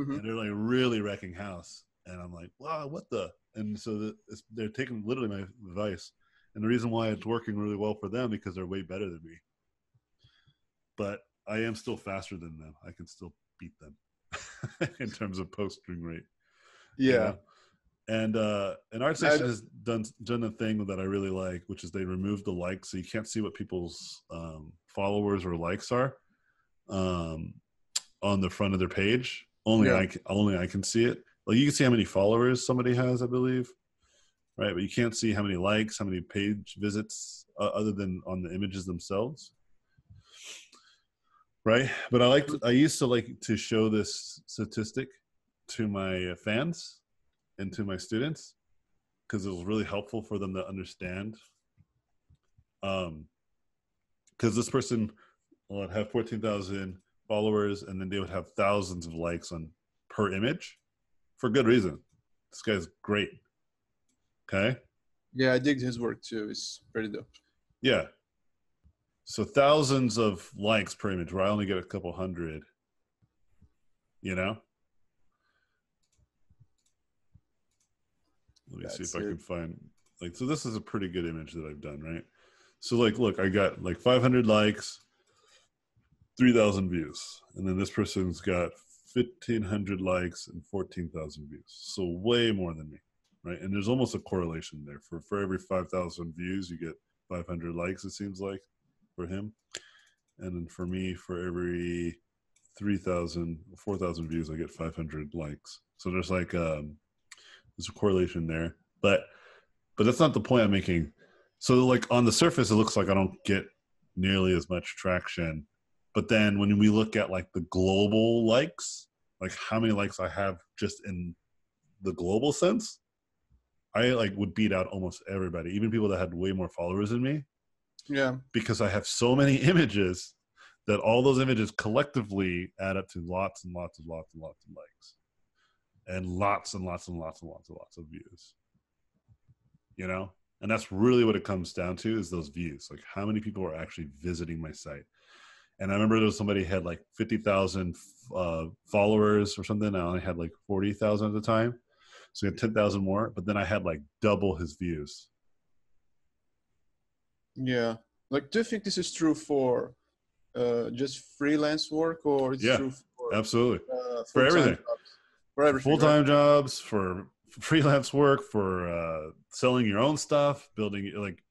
Mm-hmm. And they're like really wrecking house. And I'm like, wow, what the? And so the, it's, they're taking literally my advice. And the reason why it's working really well for them, because they're way better than me. But I am still faster than them. I can still beat them. in terms of posting rate, yeah, you know? and uh, and ArtStation has done done a thing that I really like, which is they removed the likes, so you can't see what people's um, followers or likes are um, on the front of their page. Only yeah. I can, only I can see it. Like you can see how many followers somebody has, I believe, right? But you can't see how many likes, how many page visits, uh, other than on the images themselves. Right, but I like I used to like to show this statistic to my fans and to my students, because it was really helpful for them to understand. Um, because this person would have fourteen thousand followers, and then they would have thousands of likes on per image, for good reason. This guy's great. Okay. Yeah, I dig his work too. It's pretty dope. Yeah. So thousands of likes per image, where I only get a couple hundred, you know? Let me That's see if it. I can find, like, so this is a pretty good image that I've done, right? So like, look, I got like five hundred likes, three thousand views, and then this person's got fifteen hundred likes and fourteen thousand views. So way more than me, right? And there's almost a correlation there. For, for every five thousand views, you get five hundred likes, it seems like, for him. And then for me, for every three thousand, four thousand views, I get five hundred likes. So there's like, um, there's a correlation there. But, but that's not the point I'm making. So like on the surface, it looks like I don't get nearly as much traction. But then when we look at like the global likes, like how many likes I have just in the global sense, I like would beat out almost everybody, even people that had way more followers than me. Yeah. Because I have so many images that all those images collectively add up to lots and lots and lots and lots of likes. And lots and lots and lots and lots and lots of views. You know? And that's really what it comes down to, is those views. Like how many people are actually visiting my site? And I remember there was somebody had like fifty thousand uh, followers or something. I only had like forty thousand at the time. So I had ten thousand more. But then I had like double his views. Yeah. Like, do you think this is true for uh, just freelance work, or it's yeah, true for absolutely. Uh, for everything. Jobs? For everything. Full-time right? jobs, for freelance work, for uh, selling your own stuff, building like,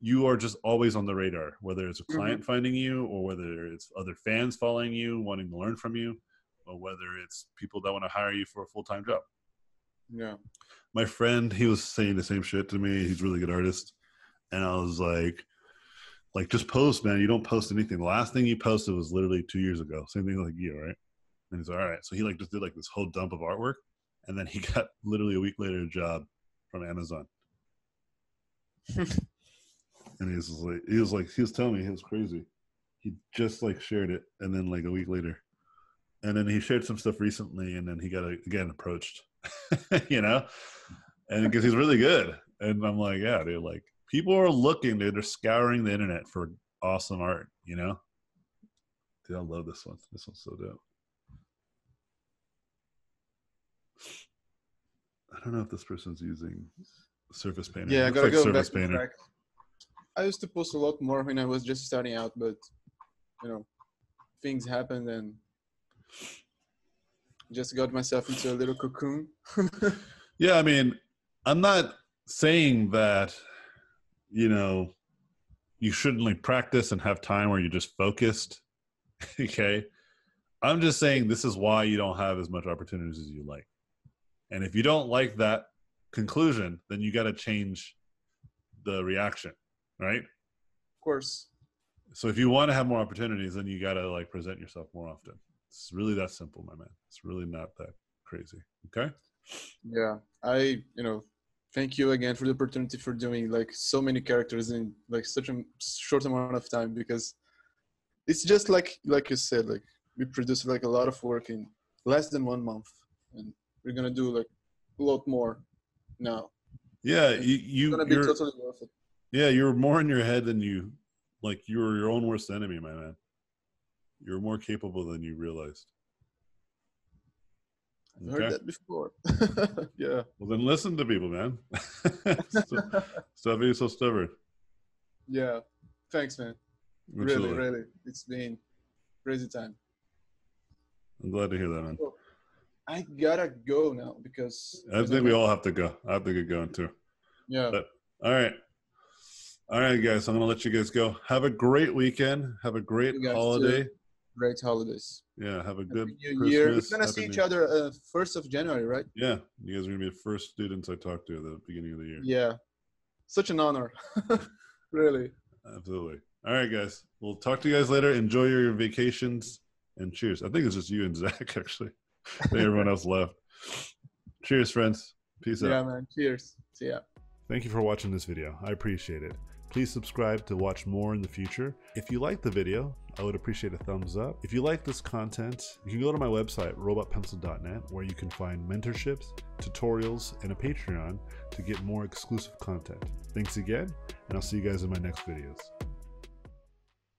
you are just always on the radar, whether it's a client mm-hmm. finding you, or whether it's other fans following you, wanting to learn from you, or whether it's people that want to hire you for a full-time job. Yeah. My friend, he was saying the same shit to me. He's a really good artist. And I was like, like, just post, man. You don't post anything. The last thing you posted was literally two years ago. Same thing like you, right? And he's like, all right. So he like just did like this whole dump of artwork. And then he got literally a week later a job from Amazon. And he was like, he was like, he was telling me, it was crazy. He just like shared it, and then like a week later, and then he shared some stuff recently, and then he got a, again approached, you know, and because he's really good. And I'm like, yeah, dude, like people are looking, dude. They're scouring the internet for awesome art, you know. Dude, I love this one. This one's so dope. I don't know if this person's using Surface Painter. Yeah, I gotta like go Surface back Painter. Back. I used to post a lot more when I was just starting out, but you know, things happened and just got myself into a little cocoon. Yeah, I mean, I'm not saying that, you know, you shouldn't like practice and have time where you're just focused. Okay. I'm just saying this is why you don't have as much opportunities as you like. And if you don't like that conclusion, then you got to change the reaction. Right? Of course. So if you want to have more opportunities, then you got to like present yourself more often. It's really that simple, my man. It's really not that crazy. Okay? Yeah. I, you know, thank you again for the opportunity for doing like so many characters in like such a short amount of time, because it's just like, like you said, like we produce like a lot of work in less than one month, and we're going to do like a lot more now. Yeah. And you, you, it's going to be totally worth it. Yeah, you're more in your head than you, like you were your own worst enemy, my man. You're more capable than you realized. I've okay? heard that before. Yeah. Well, then listen to people, man. Stop, stop being so stubborn. Yeah. Thanks, man. Absolutely. Really, really. It's been crazy time. I'm glad to hear that, man. I gotta go now because... I think we all have to go. I have to get going too. Yeah. But, all right. All right, guys, I'm going to let you guys go. Have a great weekend. Have a great holiday. Too. Great holidays. Yeah, have a good Happy New Year. We're going to see each other uh, first of January, right? Yeah, you guys are going to be the first students I talk to at the beginning of the year. Yeah, such an honor. Really. Absolutely. All right, guys. We'll talk to you guys later. Enjoy your vacations, and cheers. I think it's just you and Zach, actually. I think everyone else left. Cheers, friends. Peace yeah, out. Yeah, man. Cheers. See ya. Thank you for watching this video. I appreciate it. Please subscribe to watch more in the future. If you like the video, I would appreciate a thumbs up. If you like this content, you can go to my website, robot pencil dot net, where you can find mentorships, tutorials, and a Patreon to get more exclusive content. Thanks again, and I'll see you guys in my next videos.